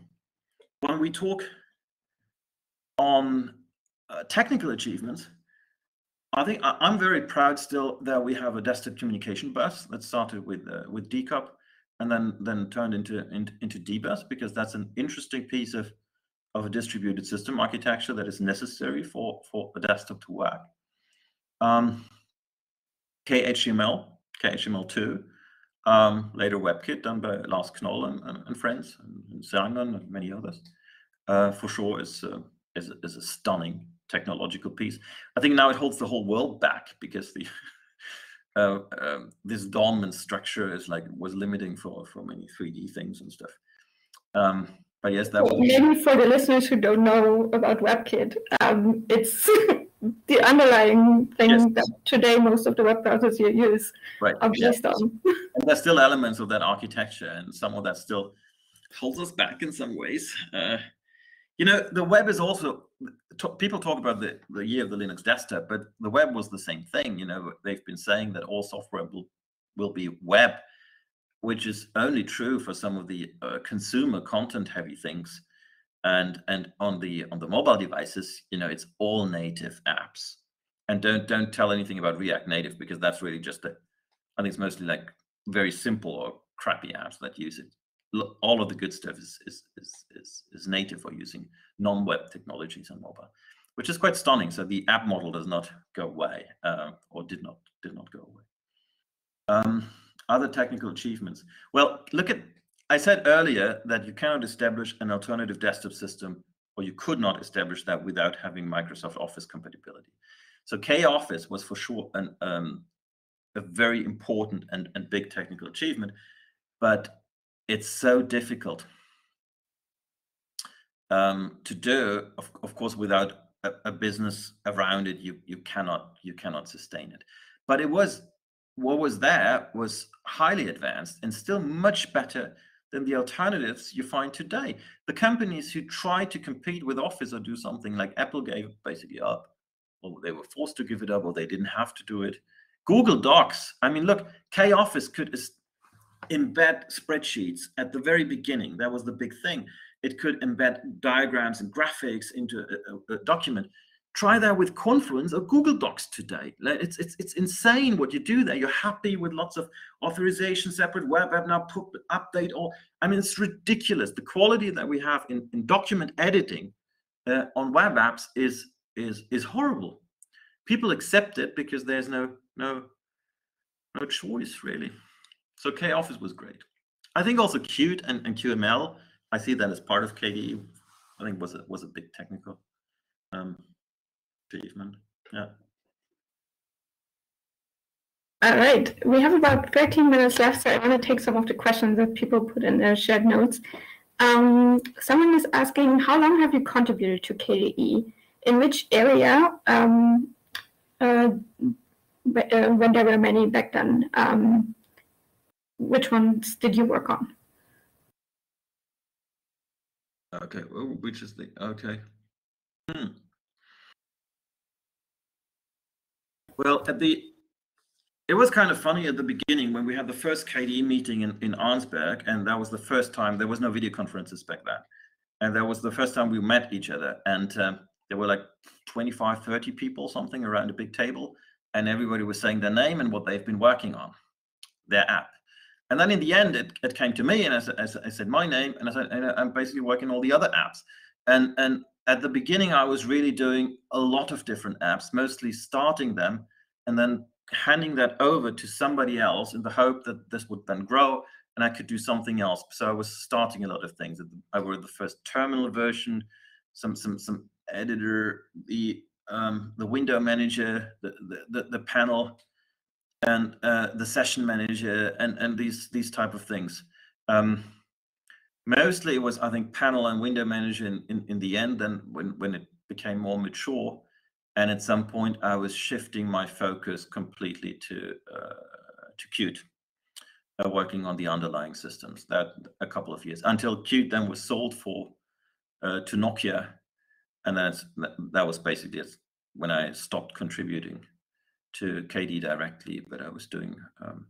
when we talk on uh, technical achievements, I think I, I'm very proud still that we have a desktop communication bus that started with uh, with D COP and then then turned into in, into D bus, because that's an interesting piece of of a distributed system architecture that is necessary for for a desktop to work. Um, K H T M L. K H T M L two, um, later WebKit, done by Lars Knoll and, and, and friends, and Simon and many others, uh, for sure is, uh, is, is a stunning technological piece. I think now it holds the whole world back, because the uh, uh, this dormant structure is like was limiting for, for many three D things and stuff. Um, but yes, that well, was... Maybe for the listeners who don't know about WebKit, um, it's... the underlying thing yes. that today most of the web browsers you use right. are based yes. on. And there's still elements of that architecture, and some of that still holds us back in some ways. Uh, you know, the web is also, people talk about the, the year of the Linux desktop, but the web was the same thing. You know, they've been saying that all software will, will be web, which is only true for some of the uh, consumer content heavy things. And and on the on the mobile devices, you know, it's all native apps, and don't don't tell anything about React Native, because that's really just a, I think it's mostly like very simple or crappy apps that use it. All of the good stuff is is is is, is native, or using non-web technologies on mobile, which is quite stunning. So the app model does not go away, uh, or did not did not go away. Um, other technical achievements. Well, look at, I said earlier that you cannot establish an alternative desktop system, or you could not establish that without having Microsoft Office compatibility. So KOffice was for sure an, um, a very important and, and big technical achievement, but it's so difficult um, to do. Of, of course, without a, a business around it, you you cannot you cannot sustain it. But it was, what was there was highly advanced and still much better than the alternatives you find today. The companies who try to compete with Office or do something like Apple gave basically up, or they were forced to give it up, or they didn't have to do it. Google Docs, I mean, look, KOffice could embed spreadsheets at the very beginning. That was the big thing. It could embed diagrams and graphics into a, a, a document. Try that with Confluence or Google Docs today. It's, it's, it's insane what you do there. You're happy with lots of authorization, separate web app now, put, update, all. I mean, it's ridiculous. The quality that we have in, in document editing uh, on web apps is, is, is horrible. People accept it because there's no, no, no choice, really. So KOffice was great. I think also Qt and, and Q M L, I see that as part of K D E, I think was a, was a big technical um, achievement. Yeah. All right. We have about thirteen minutes left, so I want to take some of the questions that people put in their shared notes. Um, someone is asking, how long have you contributed to K D E? In which area, um, uh, but, uh, when there were many back then, um, which ones did you work on? Okay, oh, which is the, okay. Hmm. Well, at the, it was kind of funny at the beginning when we had the first K D E meeting in, in Arnsberg, and that was the first time, there was no video conferences back then. And that was the first time we met each other. And um, there were like twenty-five, thirty people, something around a big table. And everybody was saying their name and what they've been working on, their app. And then in the end, it, it came to me, and I, I, I said my name, and I said, and I'm basically working all the other apps. And, and at the beginning, I was really doing a lot of different apps, mostly starting them and then handing that over to somebody else in the hope that this would then grow and I could do something else. So I was starting a lot of things. I wrote the first terminal version, some some some editor, the um, the window manager, the the, the panel, and uh, the session manager, and and these these type of things. Um, mostly it was, I think, panel and window manager in, in, in the end, then when, when it became more mature. And at some point, I was shifting my focus completely to uh, to Qt, uh, working on the underlying systems. That a couple of years, until Qt then was sold for uh, to Nokia. And then it's, that was basically it, when I stopped contributing to K D E directly, but I was doing um,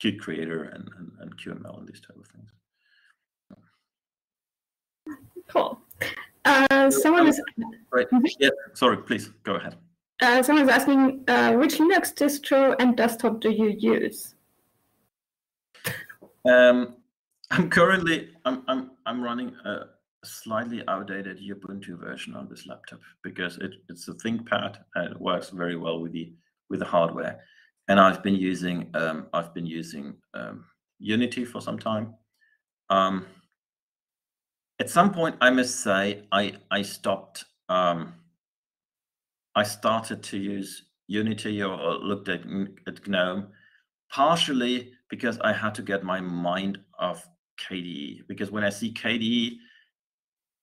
Qt Creator and, and, and Q M L and these type of things. Cool. Uh, someone oh, is. Right. Yeah, sorry, please go ahead. Uh, someone's asking uh, which Linux distro and desktop do you use? Um, I'm currently I'm I'm I'm running a slightly outdated Ubuntu version on this laptop because it, it's a ThinkPad and it works very well with the with the hardware. And I've been using um, I've been using um, Unity for some time. Um, At some point, I must say, I I stopped. Um, I started to use Unity or, or looked at at GNOME, partially because I had to get my mind off K D E. Because when I see K D E,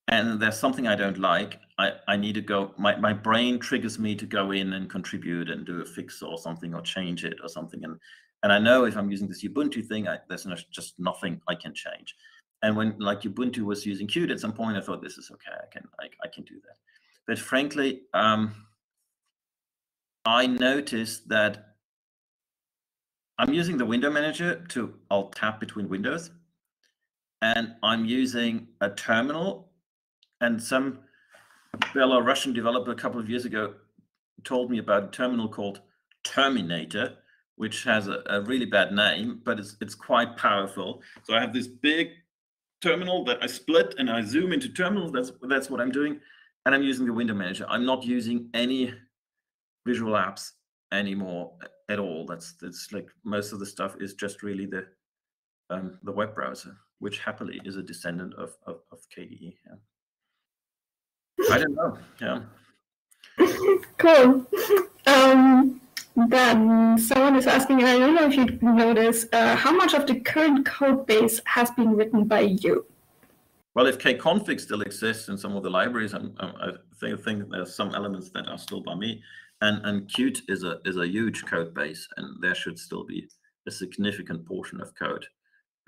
and there's something I don't like, I I need to go. My my brain triggers me to go in and contribute and do a fix or something or change it or something. And and I know if I'm using this Ubuntu thing, I, there's no, just nothing I can change. And when like Ubuntu was using Qt at some point, I thought this is okay. I can I, I can do that. But frankly, um, I noticed that I'm using the window manager to alt tab between windows, and I'm using a terminal. And some Belarusian developer a couple of years ago told me about a terminal called Terminator, which has a, a really bad name, but it's it's quite powerful. So I have this big terminal that I split and I zoom into terminals. That's that's what I'm doing, and I'm using the window manager. I'm not using any visual apps anymore at all. That's that's like most of the stuff is just really the um, the web browser, which happily is a descendant of of, of K D E. Yeah. I don't know. Yeah. Cool. Um, then someone is asking, and I don't know if you notice, uh, how much of the current code base has been written by you? Well, if KConfig still exists in some of the libraries, I'm, I'm, I think, think there's some elements that are still by me. And and Qt is a is a huge code base, and there should still be a significant portion of code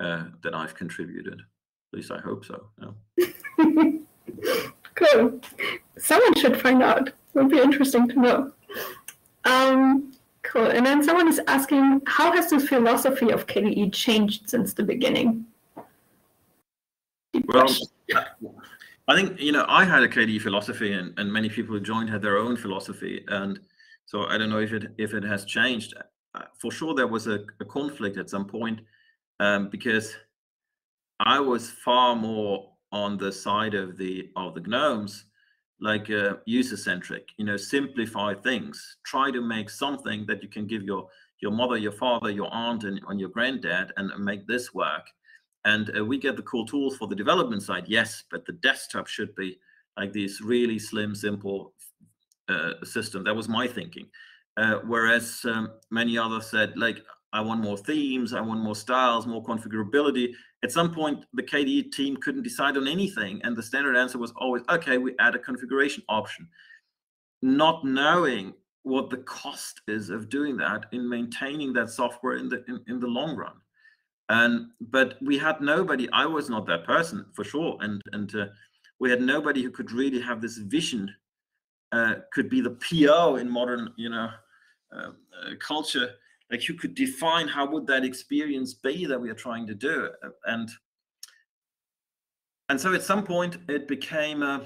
uh, that I've contributed. At least I hope so. Yeah. Cool. Someone should find out. It would be interesting to know. Um, cool. And then someone is asking, how has the philosophy of K D E changed since the beginning? Well, I think, you know, I had a K D E philosophy, and, and many people who joined had their own philosophy. And so I don't know if it if it has changed. For sure, there was a, a conflict at some point um, because I was far more on the side of the of the GNOMEs, like uh, user-centric, you know, simplify things, try to make something that you can give your, your mother, your father, your aunt, and, and your granddad, and make this work. And uh, we get the cool tools for the development side, yes, but the desktop should be like this really slim, simple uh, system. That was my thinking. Uh, whereas um, many others said, like, I want more themes, I want more styles, more configurability. At some point, the K D E team couldn't decide on anything, and the standard answer was always, okay, we add a configuration option. Not knowing what the cost is of doing that in maintaining that software in the, in, in the long run. And but we had nobody. I was not that person for sure, and and uh, we had nobody who could really have this vision, uh, could be the P O in modern, you know, uh, uh, culture. Like, who could define how would that experience be that we are trying to do, and and so at some point it became a,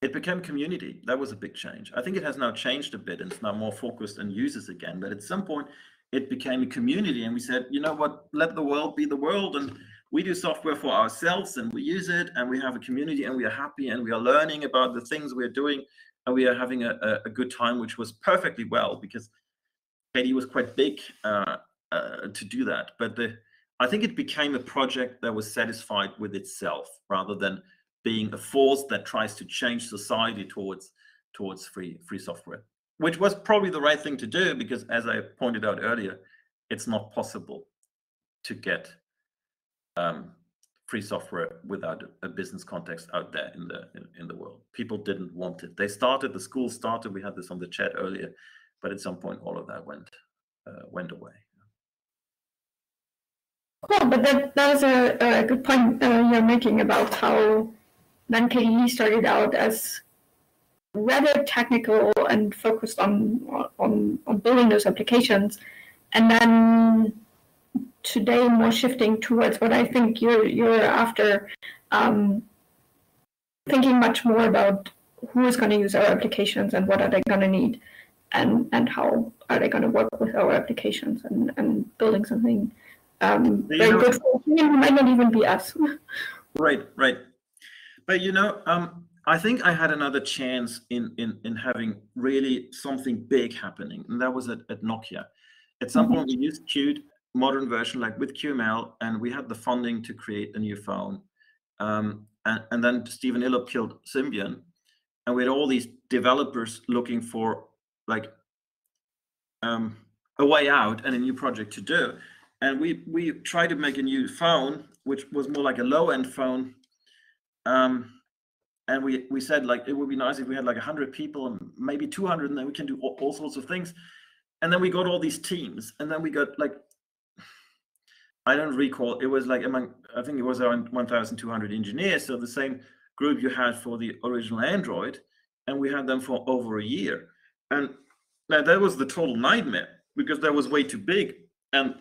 it became community. That was a big change. I think it has now changed a bit, and it's now more focused on users again. But at some point, it became a community, and we said, you know what, let the world be the world, and we do software for ourselves, and we use it, and we have a community, and we are happy, and we are learning about the things we are doing, and we are having a, a good time, which was perfectly well, because K D E was quite big uh, uh, to do that. But the, I think it became a project that was satisfied with itself, rather than being a force that tries to change society towards, towards free, free software. Which was probably the right thing to do, because as I pointed out earlier, it's not possible to get um, free software without a business context out there in the in, in the world. People didn't want it. They started, the school started, we had this on the chat earlier, but at some point all of that went uh, went away. Cool, but that, that was a, a good point uh, you're making about how then K D E started out as rather technical and focused on, on on building those applications, and then today more shifting towards what I think you're you're after, um, thinking much more about who is going to use our applications and what are they going to need, and and how are they going to work with our applications, and and building something um, very good for you, it might not even be us. Right, right, but you know. Um, I think I had another chance in, in, in having really something big happening, and that was at, at Nokia. At some mm-hmm. point, we used Qt, modern version, like with Q M L, and we had the funding to create a new phone. Um, and, and then Stephen Illop killed Symbian, and we had all these developers looking for like um, a way out and a new project to do. And we, we tried to make a new phone, which was more like a low-end phone. Um, And we, we said, like, it would be nice if we had like one hundred people and maybe two hundred, and then we can do all, all sorts of things. And then we got all these teams. And then we got like, I don't recall, it was like among, I think it was around one thousand two hundred engineers. So the same group you had for the original Android. And we had them for over a year. And now that was the total nightmare, because that was way too big. And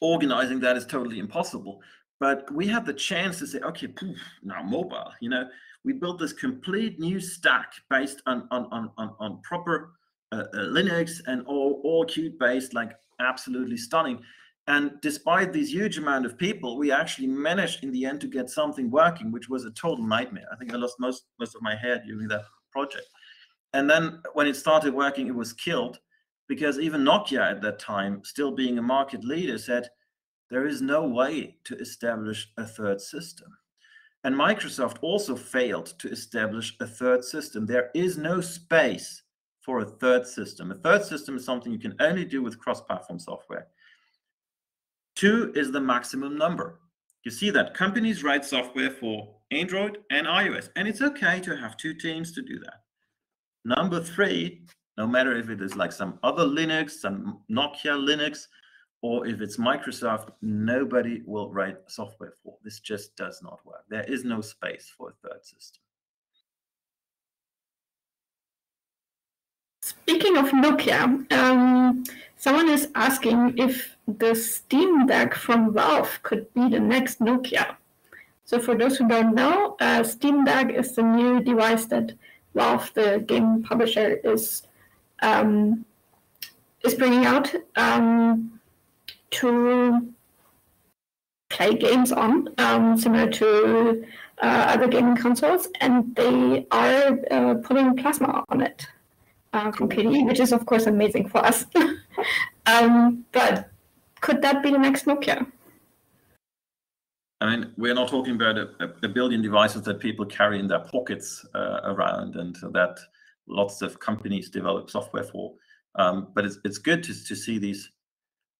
organizing that is totally impossible. But we had the chance to say, okay, poof, now mobile, you know. We built this complete new stack based on on on on, on proper uh, uh, Linux and all all Qt based, like absolutely stunning. And despite this huge amount of people, we actually managed in the end to get something working, which was a total nightmare. I think I lost most, most of my hair during that project. And then when it started working, it was killed, because even Nokia at that time, still being a market leader, said, there is no way to establish a third system. And Microsoft also failed to establish a third system. There is no space for a third system. A third system is something you can only do with cross-platform software. Two is the maximum number. You see that companies write software for Android and iOS, and it's okay to have two teams to do that. Number three, no matter if it is like some other Linux, some Nokia Linux, or if it's Microsoft, nobody will write software for. This just does not work. There is no space for a third system. Speaking of Nokia, um, someone is asking if the Steam Deck from Valve could be the next Nokia. So for those who don't know, uh, Steam Deck is the new device that Valve, the game publisher, is um, is bringing out um, to play games on, um, similar to uh, other gaming consoles, and they are uh, putting Plasma on it uh, from K D E, which is of course amazing for us. um, but could that be the next Nokia? I mean, we're not talking about a, a billion devices that people carry in their pockets uh, around, and that lots of companies develop software for. Um, but it's it's good to to see these.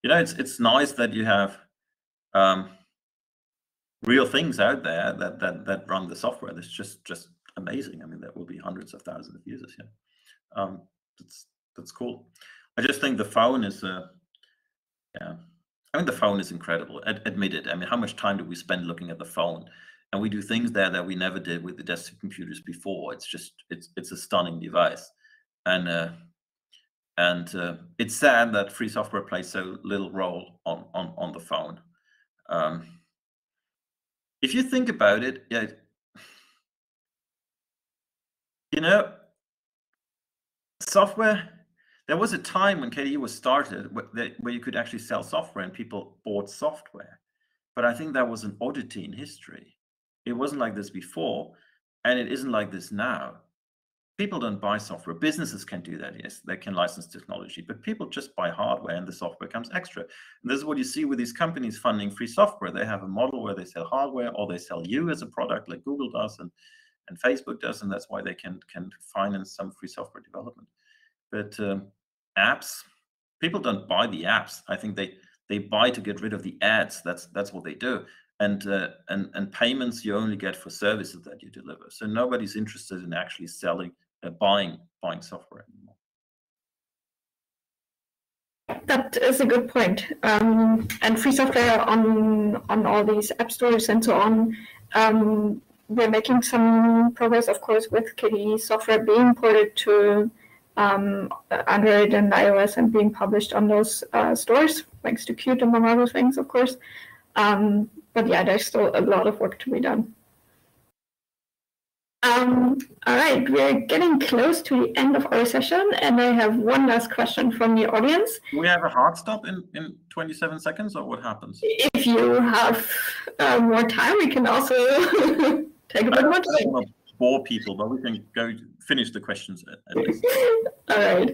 You know, it's it's nice that you have um, real things out there that that that run the software. That's just just amazing. I mean, there will be hundreds of thousands of users here. Um, that's that's cool. I just think the phone is a yeah. I mean, the phone is incredible, ad admit it. I mean, how much time do we spend looking at the phone? And we do things there that we never did with the desktop computers before. It's just, it's it's a stunning device. And uh, and uh, it's sad that free software plays so little role on, on, on the phone. Um, if you think about it, yeah, you know, software. There was a time when K D E was started where you could actually sell software and people bought software. But I think that was an oddity in history. It wasn't like this before, and it isn't like this now. People don't buy software. Businesses can do that, yes. They can license technology, but people just buy hardware and the software comes extra. And this is what you see with these companies funding free software. They have a model where they sell hardware or they sell you as a product like Google does and, and Facebook does, and that's why they can, can finance some free software development. But um, apps, people don't buy the apps. I think they they buy to get rid of the ads. That's that's what they do. And uh, and and payments you only get for services that you deliver. So nobody's interested in actually selling, uh, buying buying software anymore. That is a good point. Um, and free software on on all these app stores and so on. Um, we're making some progress, of course, with K D E software being ported to Um, Android and iOS and being published on those uh, stores, thanks to Qt among other things, of course. Um, but yeah, there's still a lot of work to be done. Um, all right, we're getting close to the end of our session, and I have one last question from the audience. Do we have a hard stop in, in twenty-seven seconds, or what happens? If you have uh, more time, we can also take a bit more time. Bore people, but we can go finish the questions at least. All right.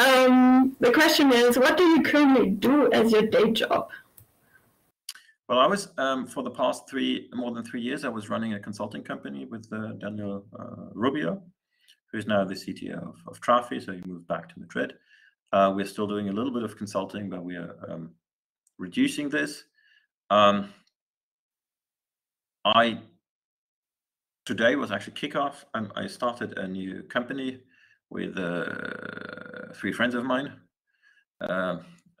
Um, the question is, what do you currently do as your day job? Well, I was um, for the past three, more than three years, I was running a consulting company with uh, Daniel uh, Rubio, who is now the C T O of, of Trafi, so he moved back to Madrid. Uh, we're still doing a little bit of consulting, but we are um, reducing this. Um, I Today was actually kickoff. Um, I started a new company with uh, three friends of mine, uh,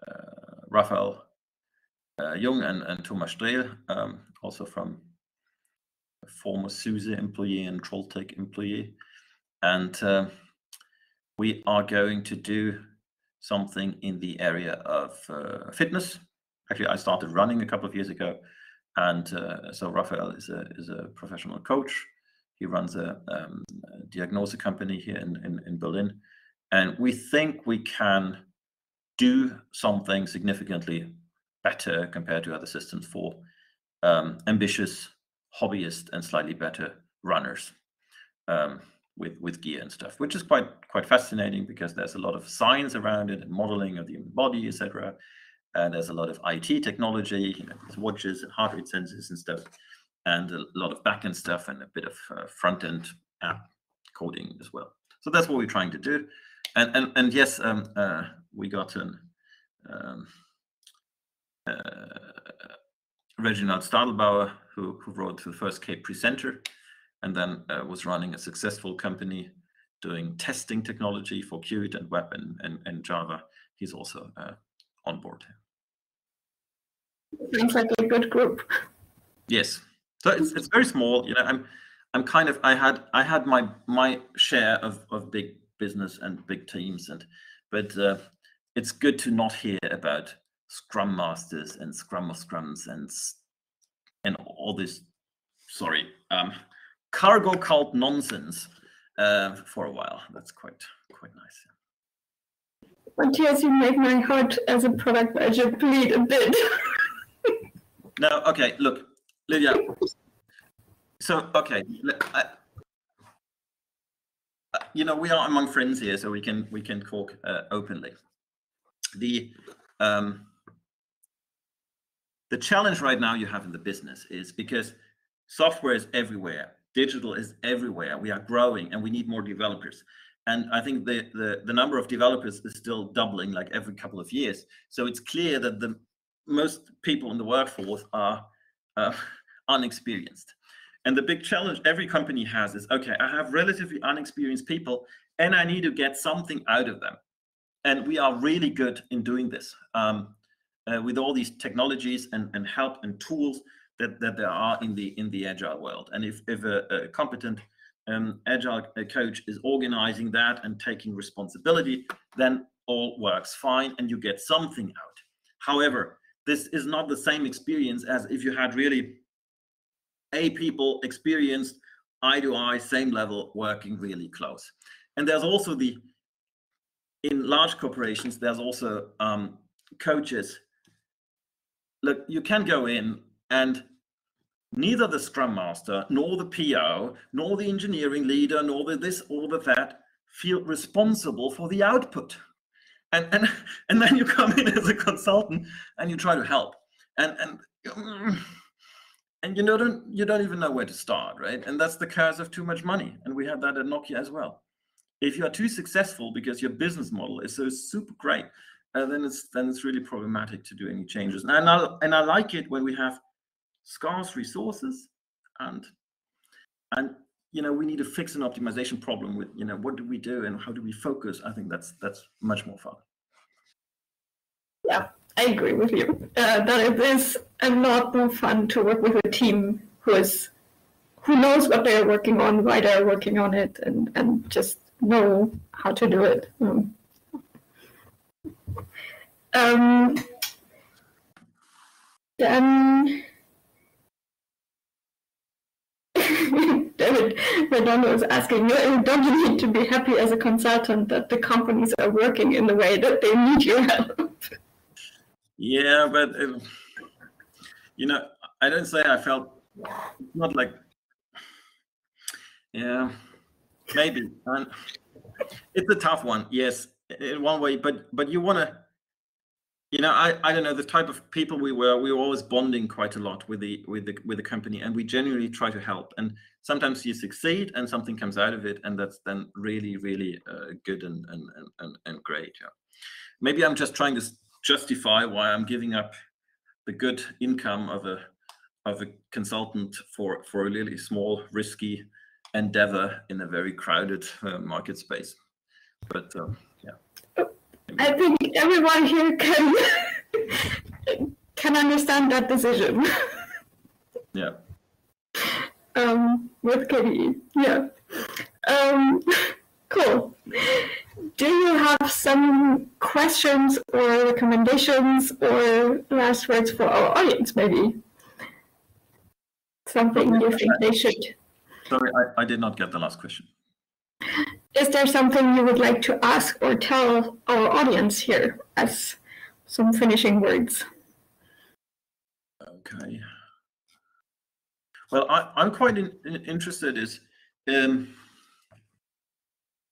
uh, Raphael uh, Jung and, and Thomas Strehl, um, also from a former SUSE employee and Trolltech employee. And uh, we are going to do something in the area of uh, fitness. Actually, I started running a couple of years ago. And uh, so Raphael is a, is a professional coach. He runs a, um, a diagnosis company here in, in, in Berlin. And we think we can do something significantly better compared to other systems for um, ambitious hobbyists and slightly better runners um, with with gear and stuff, which is quite quite fascinating because there's a lot of science around it and modeling of the human body, et cetera. And there's a lot of I T technology, you know, watches and heart rate sensors and stuff, and a lot of backend stuff and a bit of uh, front end app coding as well. So that's what we're trying to do. And and and yes, um, uh, we got an um, uh, Reginald Stadelbauer, who who wrote the first K Presenter, and then uh, was running a successful company doing testing technology for Qt and web and, and, and Java. He's also uh, on board. Sounds like a good group. Yes, so it's it's very small. You know, I'm I'm kind of I had I had my my share of of big business and big teams, and but uh, it's good to not hear about Scrum Masters and Scrum of Scrums and and all this. Sorry. Um, cargo cult nonsense uh, for a while. That's quite quite nice. Matthias, you make my heart as a product manager bleed a bit. No, okay, look, Lydia. So, okay, I, you know, we are among friends here, so we can we can talk uh, openly. The um, the challenge right now you have in the business is because software is everywhere. Digital is everywhere. We are growing and we need more developers. And I think the, the, the number of developers is still doubling like every couple of years. So it's clear that the most people in the workforce are uh, unexperienced. And the big challenge every company has is, okay, I have relatively unexperienced people and I need to get something out of them. And we are really good in doing this um, uh, with all these technologies and, and help and tools that, that there are in the in the agile world. And if, if a, a competent um, agile coach is organizing that and taking responsibility, then all works fine and you get something out. However, this is not the same experience as if you had really eight people experienced, eye to eye, same level, working really close. And there's also the, in large corporations, there's also um, coaches. Look, you can go in and neither the Scrum Master, nor the P O, nor the engineering leader, nor the this or the that feel responsible for the output. And, and, and then you come in as a consultant and you try to help. And, and, and you, know, don't, you don't even know where to start, right? And that's the curse of too much money. And we have that at Nokia as well. If you are too successful because your business model is so super great, uh, then, it's, then it's really problematic to do any changes. And I, and I like it when we have scarce resources and and you know we need to fix an optimization problem with you know what do we do and how do we focus. I think that's that's much more fun. Yeah, I agree with you uh, that it is a lot more fun to work with a team who is who knows what they're working on, why they're working on it, and and just know how to do it. um, um then David Redondo is asking, don't you need to be happy as a consultant that the companies are working in the way that they need your help? Yeah, but um, you know, I don't say I felt not like, yeah, maybe um, it's a tough one. Yes, in one way, but but you want to. You know, I, I don't know, the type of people we were, we were always bonding quite a lot with the with the with the company, and we genuinely try to help. And sometimes you succeed and something comes out of it, and that's then really, really uh, good and and and and great. Yeah. Maybe I'm just trying to justify why I'm giving up the good income of a of a consultant for for a really small, risky endeavor in a very crowded uh, market space. But um, yeah. I think everyone here can can understand that decision. Yeah. Um, with K D E, yeah. Um, cool. Do you have some questions or recommendations or last words for our audience, maybe? Something you think they should? Sorry, I, I did not get the last question. Is there something you would like to ask or tell our audience here as some finishing words? Okay. Well, I, I'm quite in, in, interested is, um,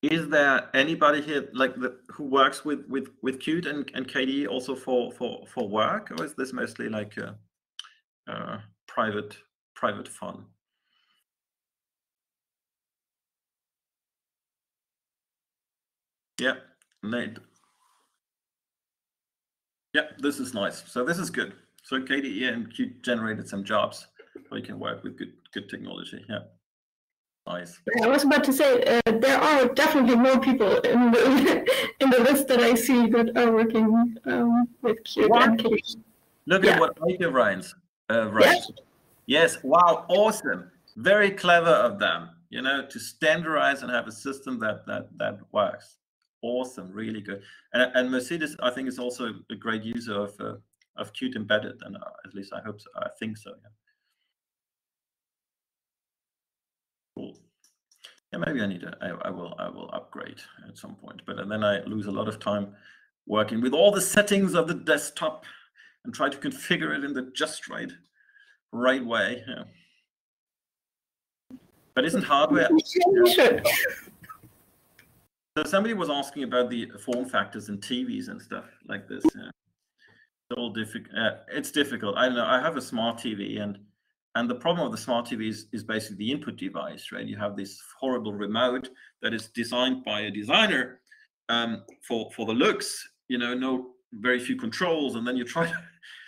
is there anybody here like the, who works with with with Qt and, and K D E also for for for work, or is this mostly like a, a private private fun? Yeah, Nate. Yeah, this is nice. So this is good. So K D E and Qt generated some jobs. We can work with good good technology. Yeah, nice. I was about to say uh, there are definitely more people in the in the list that I see that are working um, with Qt and K D E. Look yeah. at what Michael Renner uh, writes. Yeah. Yes. Wow. Awesome. Very clever of them. You know, to standardize and have a system that that that works. Awesome. Really good. And, and Mercedes, I think, is also a great user of uh, of Qt embedded, and uh, at least I hope so. I think so. Yeah. Cool. Yeah, maybe I need a, I, I will I will upgrade at some point, but and then I lose a lot of time working with all the settings of the desktop and try to configure it in the just right right way. Yeah. But isn't hardware? Sure. So somebody was asking about the form factors in T Vs and stuff like this. Yeah. It's all difficult. Uh, it's difficult. I don't know. I have a smart T V and. And the problem of the smart T V is, is basically the input device, right? You have this horrible remote that is designed by a designer um, for for the looks, you know, no very few controls, and then you try to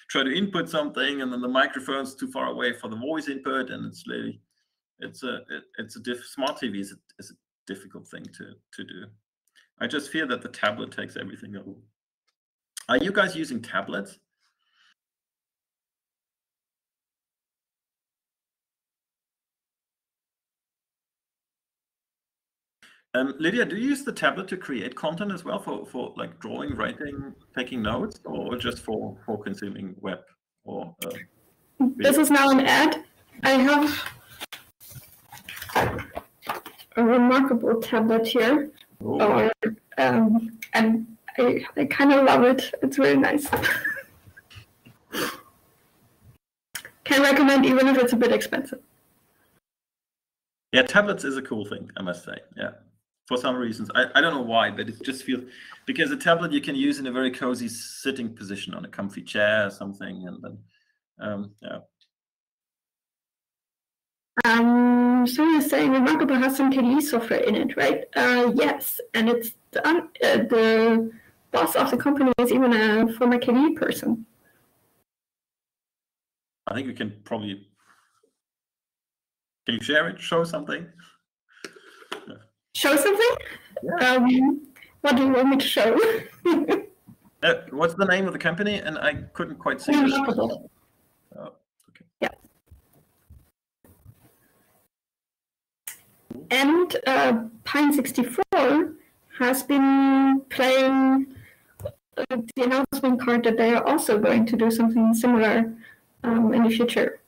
try to input something, and then the microphone's too far away for the voice input, and it's really, it's a it, it's a diff, smart T V is a, is a difficult thing to to do. I just fear that the tablet takes everything over. Are you guys using tablets? Um, Lydia, do you use the tablet to create content as well for, for like drawing, writing, taking notes, or just for, for consuming web? Or uh, This is now an ad. I have a remarkable tablet here. Oh. Oh, um, and I, I kind of love it. It's really nice. Can recommend even if it's a bit expensive. Yeah, tablets is a cool thing, I must say. Yeah. For some reasons, I, I don't know why, but it just feels because a tablet you can use in a very cozy sitting position on a comfy chair or something, and then um, yeah. Um, so you're saying Remarkable has some K D E software in it, right? Uh, yes, and it's the, um, uh, the boss of the company is even a former K D E person. I think we can probably can you share it? Show something. Show something? Yeah. Um, what do you want me to show? uh, what's the name of the company? And I couldn't quite see. Oh, okay. Yeah. And uh, Pine sixty-four has been playing the announcement card that they are also going to do something similar um, in the future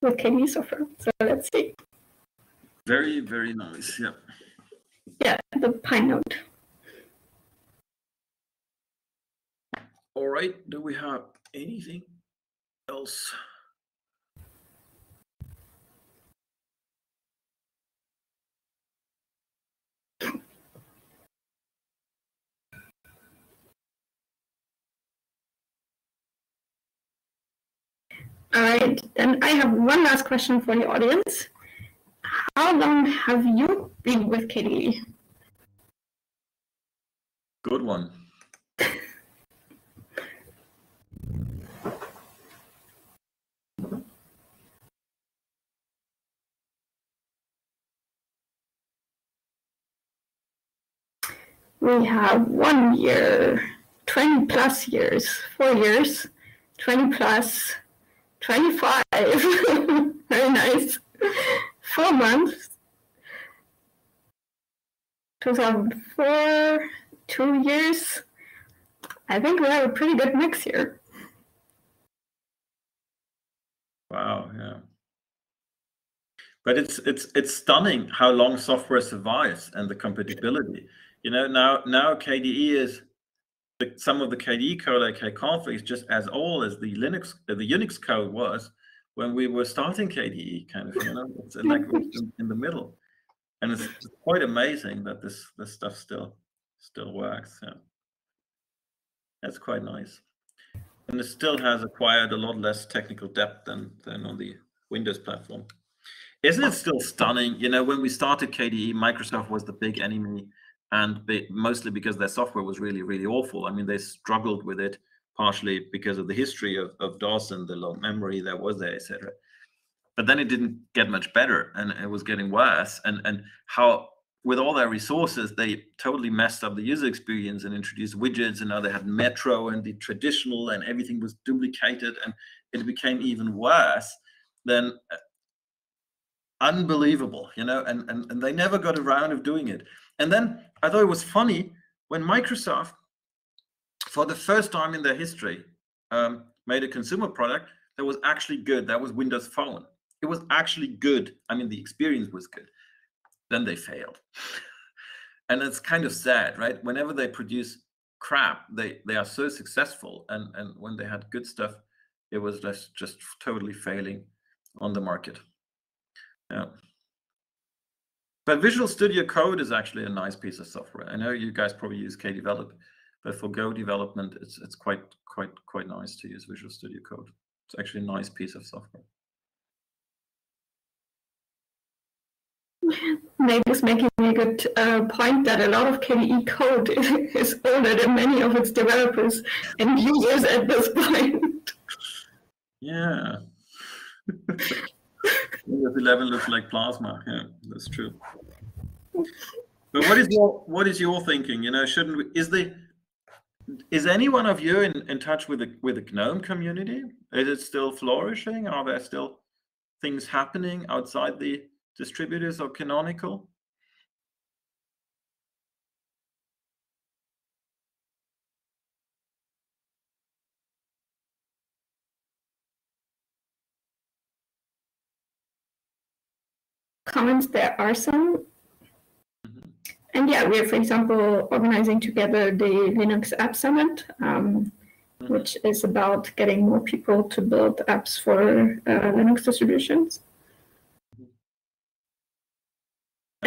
with K D E software. So let's see. Very, very nice, yeah. Yeah, the Pine note. All right, do we have anything else? All right, then I have one last question for the audience. How long have you been with K D E? Good one. We have one year, twenty plus years, four years, twenty plus, twenty-five. Very nice. Four months, two thousand four, two years. I think we have a pretty good mix here. Wow, yeah. But it's it's it's stunning how long software survives and the compatibility. You know, now now K D E is the, some of the K D E code, like KConfig, is just as old as the Linux, uh, the Unix code was when we were starting K D E, kind of, you know, it's like in the middle. And it's quite amazing that this this stuff still still works. Yeah. That's quite nice. And it still has acquired a lot less technical depth than than on the Windows platform. Isn't it still stunning? You know, when we started K D E, Microsoft was the big enemy, and they, mostly because their software was really, really awful. I mean, they struggled with it partially because of the history of, of DOS and the long memory that was there, et cetera. But then it didn't get much better, and it was getting worse. And and how, with all their resources, they totally messed up the user experience and introduced widgets, and now they had Metro and the traditional, and everything was duplicated, and it became even worse than uh, unbelievable, you know, and, and, and they never got around of doing it. And then I thought it was funny when Microsoft, for the first time in their history, um, made a consumer product that was actually good. That was Windows Phone. It was actually good. I mean, the experience was good. Then they failed. And it's kind of sad, right? Whenever they produce crap, they, they are so successful. And, and when they had good stuff, it was just, just totally failing on the market. Yeah. But Visual Studio Code is actually a nice piece of software. I know you guys probably use K develop, but for Go development, it's it's quite quite quite nice to use Visual Studio Code. It's actually a nice piece of software. Nate's making a good uh, point that a lot of K D E code is older than many of its developers and users at this point. Yeah. Windows eleven looks like Plasma. Yeah, that's true. But what is your what is your thinking? You know, shouldn't we, is the is any one of you in, in touch with the with the GNOME community? Is it still flourishing? Are there still things happening outside the distributors or Canonical? Comments, there are some. Mm-hmm. And yeah, we're, for example, organizing together the Linux App Summit, um, mm-hmm. which is about getting more people to build apps for uh, Linux distributions. Mm-hmm.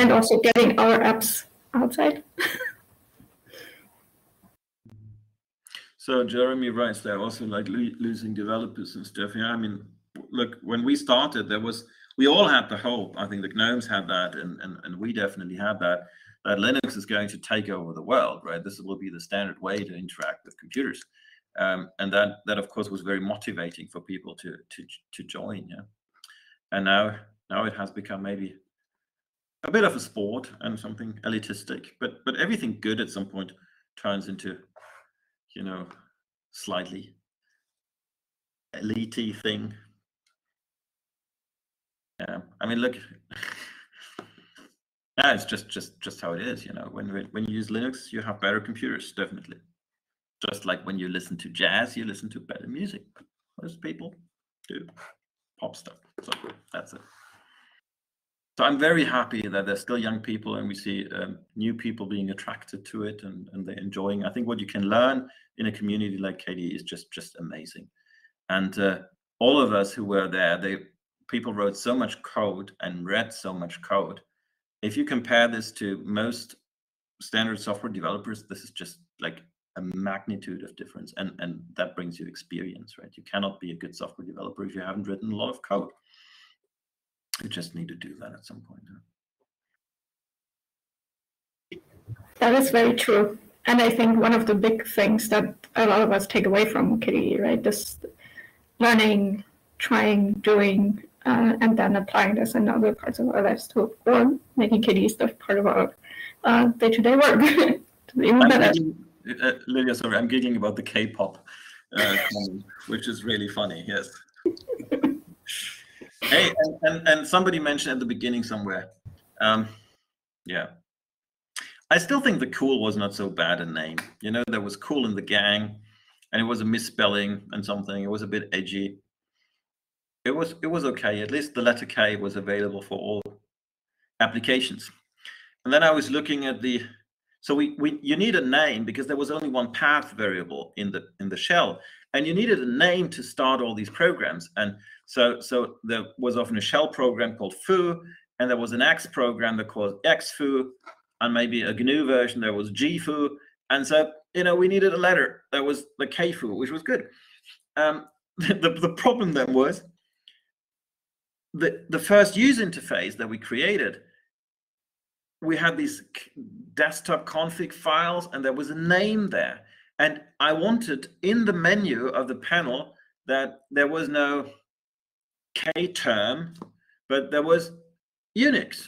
And also getting our apps outside. So Jeremy writes, they're also like lo losing developers and stuff. Yeah, I mean, look, when we started, there was, we all had the hope. I think the GNOMEs had that, and, and, and we definitely had that, that Linux is going to take over the world, right? This will be the standard way to interact with computers. Um, and that, that, of course, was very motivating for people to, to, to join. Yeah? And now, now it has become maybe a bit of a sport and something elitistic. But, but everything good at some point turns into, you know, slightly elite-y thing. Yeah, I mean, look, yeah, it's just just just how it is, you know. When when you use Linux, you have better computers, definitely. Just like when you listen to jazz, you listen to better music. Most people do pop stuff. So that's it. So I'm very happy that there's still young people, and we see um, new people being attracted to it, and and they're enjoying. I think what you can learn in a community like K D E is just just amazing. And uh, all of us who were there, they. People wrote so much code and read so much code. If you compare this to most standard software developers, this is just like a magnitude of difference, and and that brings you experience, right? You cannot be a good software developer if you haven't written a lot of code. You just need to do that at some point. Huh? That is very true, and I think one of the big things that a lot of us take away from K D E, right? Just learning, trying, doing. Uh, and then applying this in other parts of our lives too, or making K D E stuff part of our uh, day-to-day work. Even better. Uh, Lydia, sorry, I'm giggling about the K pop, uh, which is really funny. Yes. Hey, and, and and somebody mentioned at the beginning somewhere. Um, yeah, I still think the cool was not so bad a name. You know, there was cool in the gang, and it was a misspelling and something. It was a bit edgy. It was it was okay. At least the letter K was available for all applications. And then I was looking at the So we, we you need a name, because there was only one path variable in the in the shell, and you needed a name to start all these programs. And so so there was often a shell program called foo, and there was an X program that called xfoo, and maybe a G N U version there was gfoo. And so, you know, we needed a letter. There was the kfoo, which was good. Um, the the problem then was the the first user interface that we created. We had these desktop config files, and there was a name there. And I wanted in the menu of the panel that there was no K term, but there was Unix,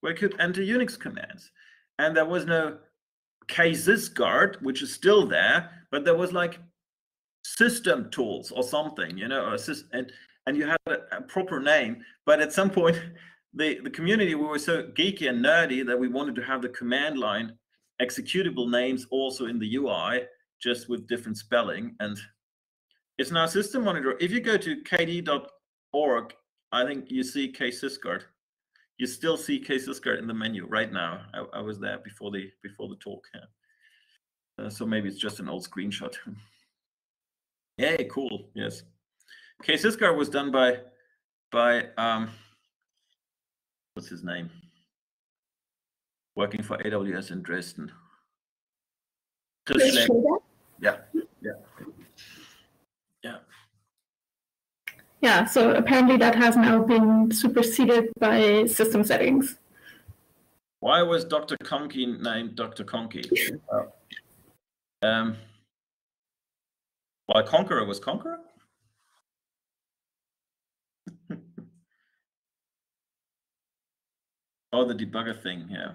where I could enter Unix commands. And there was no K sysguard, which is still there, but there was like system tools or something, you know, or and, and you had a, a proper name. But at some point, The, the community, we were so geeky and nerdy that we wanted to have the command line executable names also in the U I, just with different spelling. And it's now System Monitor. If you go to K D E dot org, I think you see K sysguard. You still see K sysguard in the menu right now. I, I was there before the before the talk. Yeah. Uh, so maybe it's just an old screenshot. Yay, cool. Yes, K sysguard was done by by. Um, What's his name? Working for A W S in Dresden. Yeah, yeah, yeah. Yeah. So apparently, that has now been superseded by system settings. Why was Doctor Conkey named Doctor Conkey? Wow. Um. Why Conqueror was Conqueror? Oh, the debugger thing, yeah.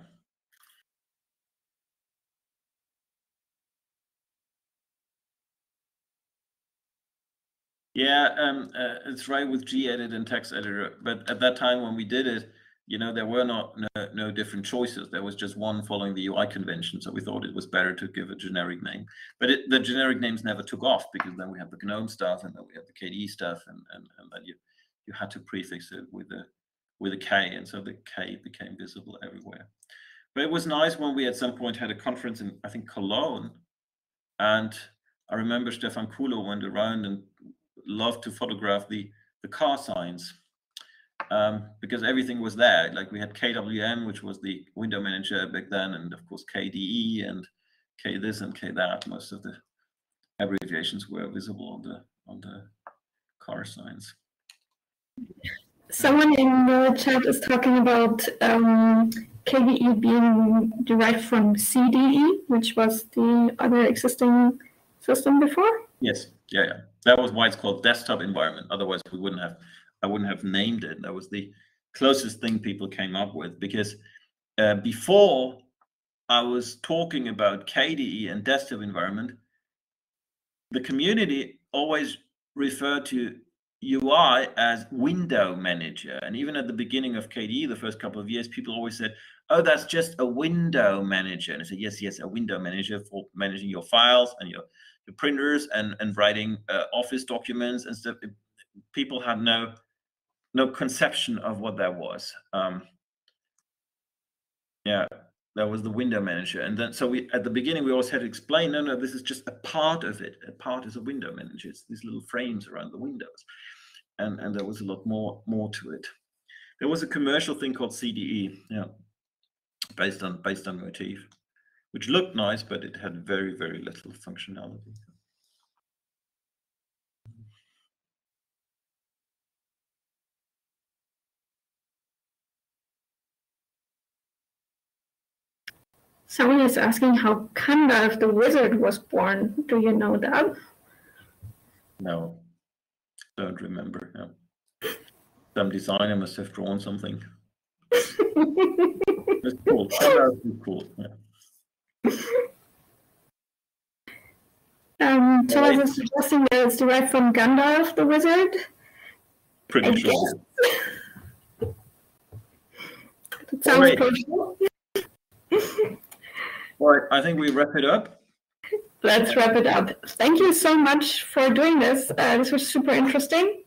Yeah, um, uh, it's right with gedit and text editor. But at that time when we did it, you know, there were not no, no different choices. There was just one following the U I convention. So we thought it was better to give a generic name. But it, the generic names never took off, because then we had the GNOME stuff, and then we had the K D E stuff, and and, and then you you had to prefix it with a with a K, and so the K became visible everywhere. But it was nice when we at some point had a conference in, I think, Cologne, and I remember Stefan Kulo went around and loved to photograph the, the car signs, um, because everything was there. Like, we had K W M, which was the window manager back then, and of course K D E and K this and K that. Most of the abbreviations were visible on the, on the car signs. Someone in the chat is talking about um, K D E being derived from C D E, which was the other existing system before. Yes, yeah, yeah. That was why it's called desktop environment. Otherwise, we wouldn't have. I wouldn't have named it. That was the closest thing people came up with, because uh, before I was talking about K D E and desktop environment, the community always referred to U I as window manager. And even at the beginning of K D E, the first couple of years, people always said, oh, that's just a window manager. And I said, yes, yes, a window manager for managing your files and your, your printers and, and writing uh, office documents and stuff. People had no, no conception of what that was. Um, yeah, that was the window manager. And then, so we, at the beginning, we always had to explain, no, no, this is just a part of it. A part is a window manager. It's these little frames around the windows. And, and there was a lot more more to it. There was a commercial thing called C D E, yeah, based on based on Motif, which looked nice, but it had very very little functionality. Someone is asking how Gandalf the Wizard was born. Do you know that? No. Don't remember. No. Some designer must have drawn something. It's cool. It's cool. Yeah. Um, so I was suggesting that it's derived from Gandalf the Wizard. Pretty sure. That sounds right. Cool. All right. I think we wrap it up. Let's wrap it up. Thank you so much for doing this. Uh, this was super interesting.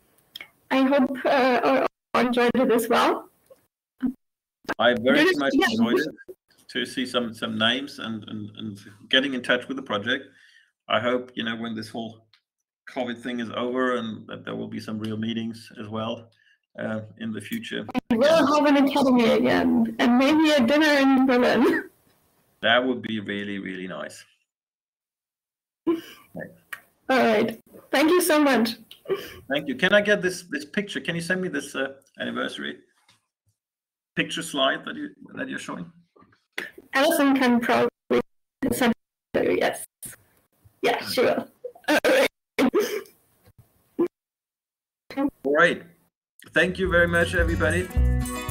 I hope uh, all enjoyed it as well. I very much enjoyed it. to see some some names and, and and getting in touch with the project. I hope, you know, when this whole COVID thing is over, and that there will be some real meetings as well uh, in the future. And we'll have an academy again, and maybe a dinner in Berlin. That would be really, really nice. Okay. All right. Thank you so much. Thank you. Can I get this this picture? Can you send me this uh, anniversary picture slide that you that you're showing? Alison can probably send it. Yes. Yeah, she will. All right. All right. Thank you very much, everybody.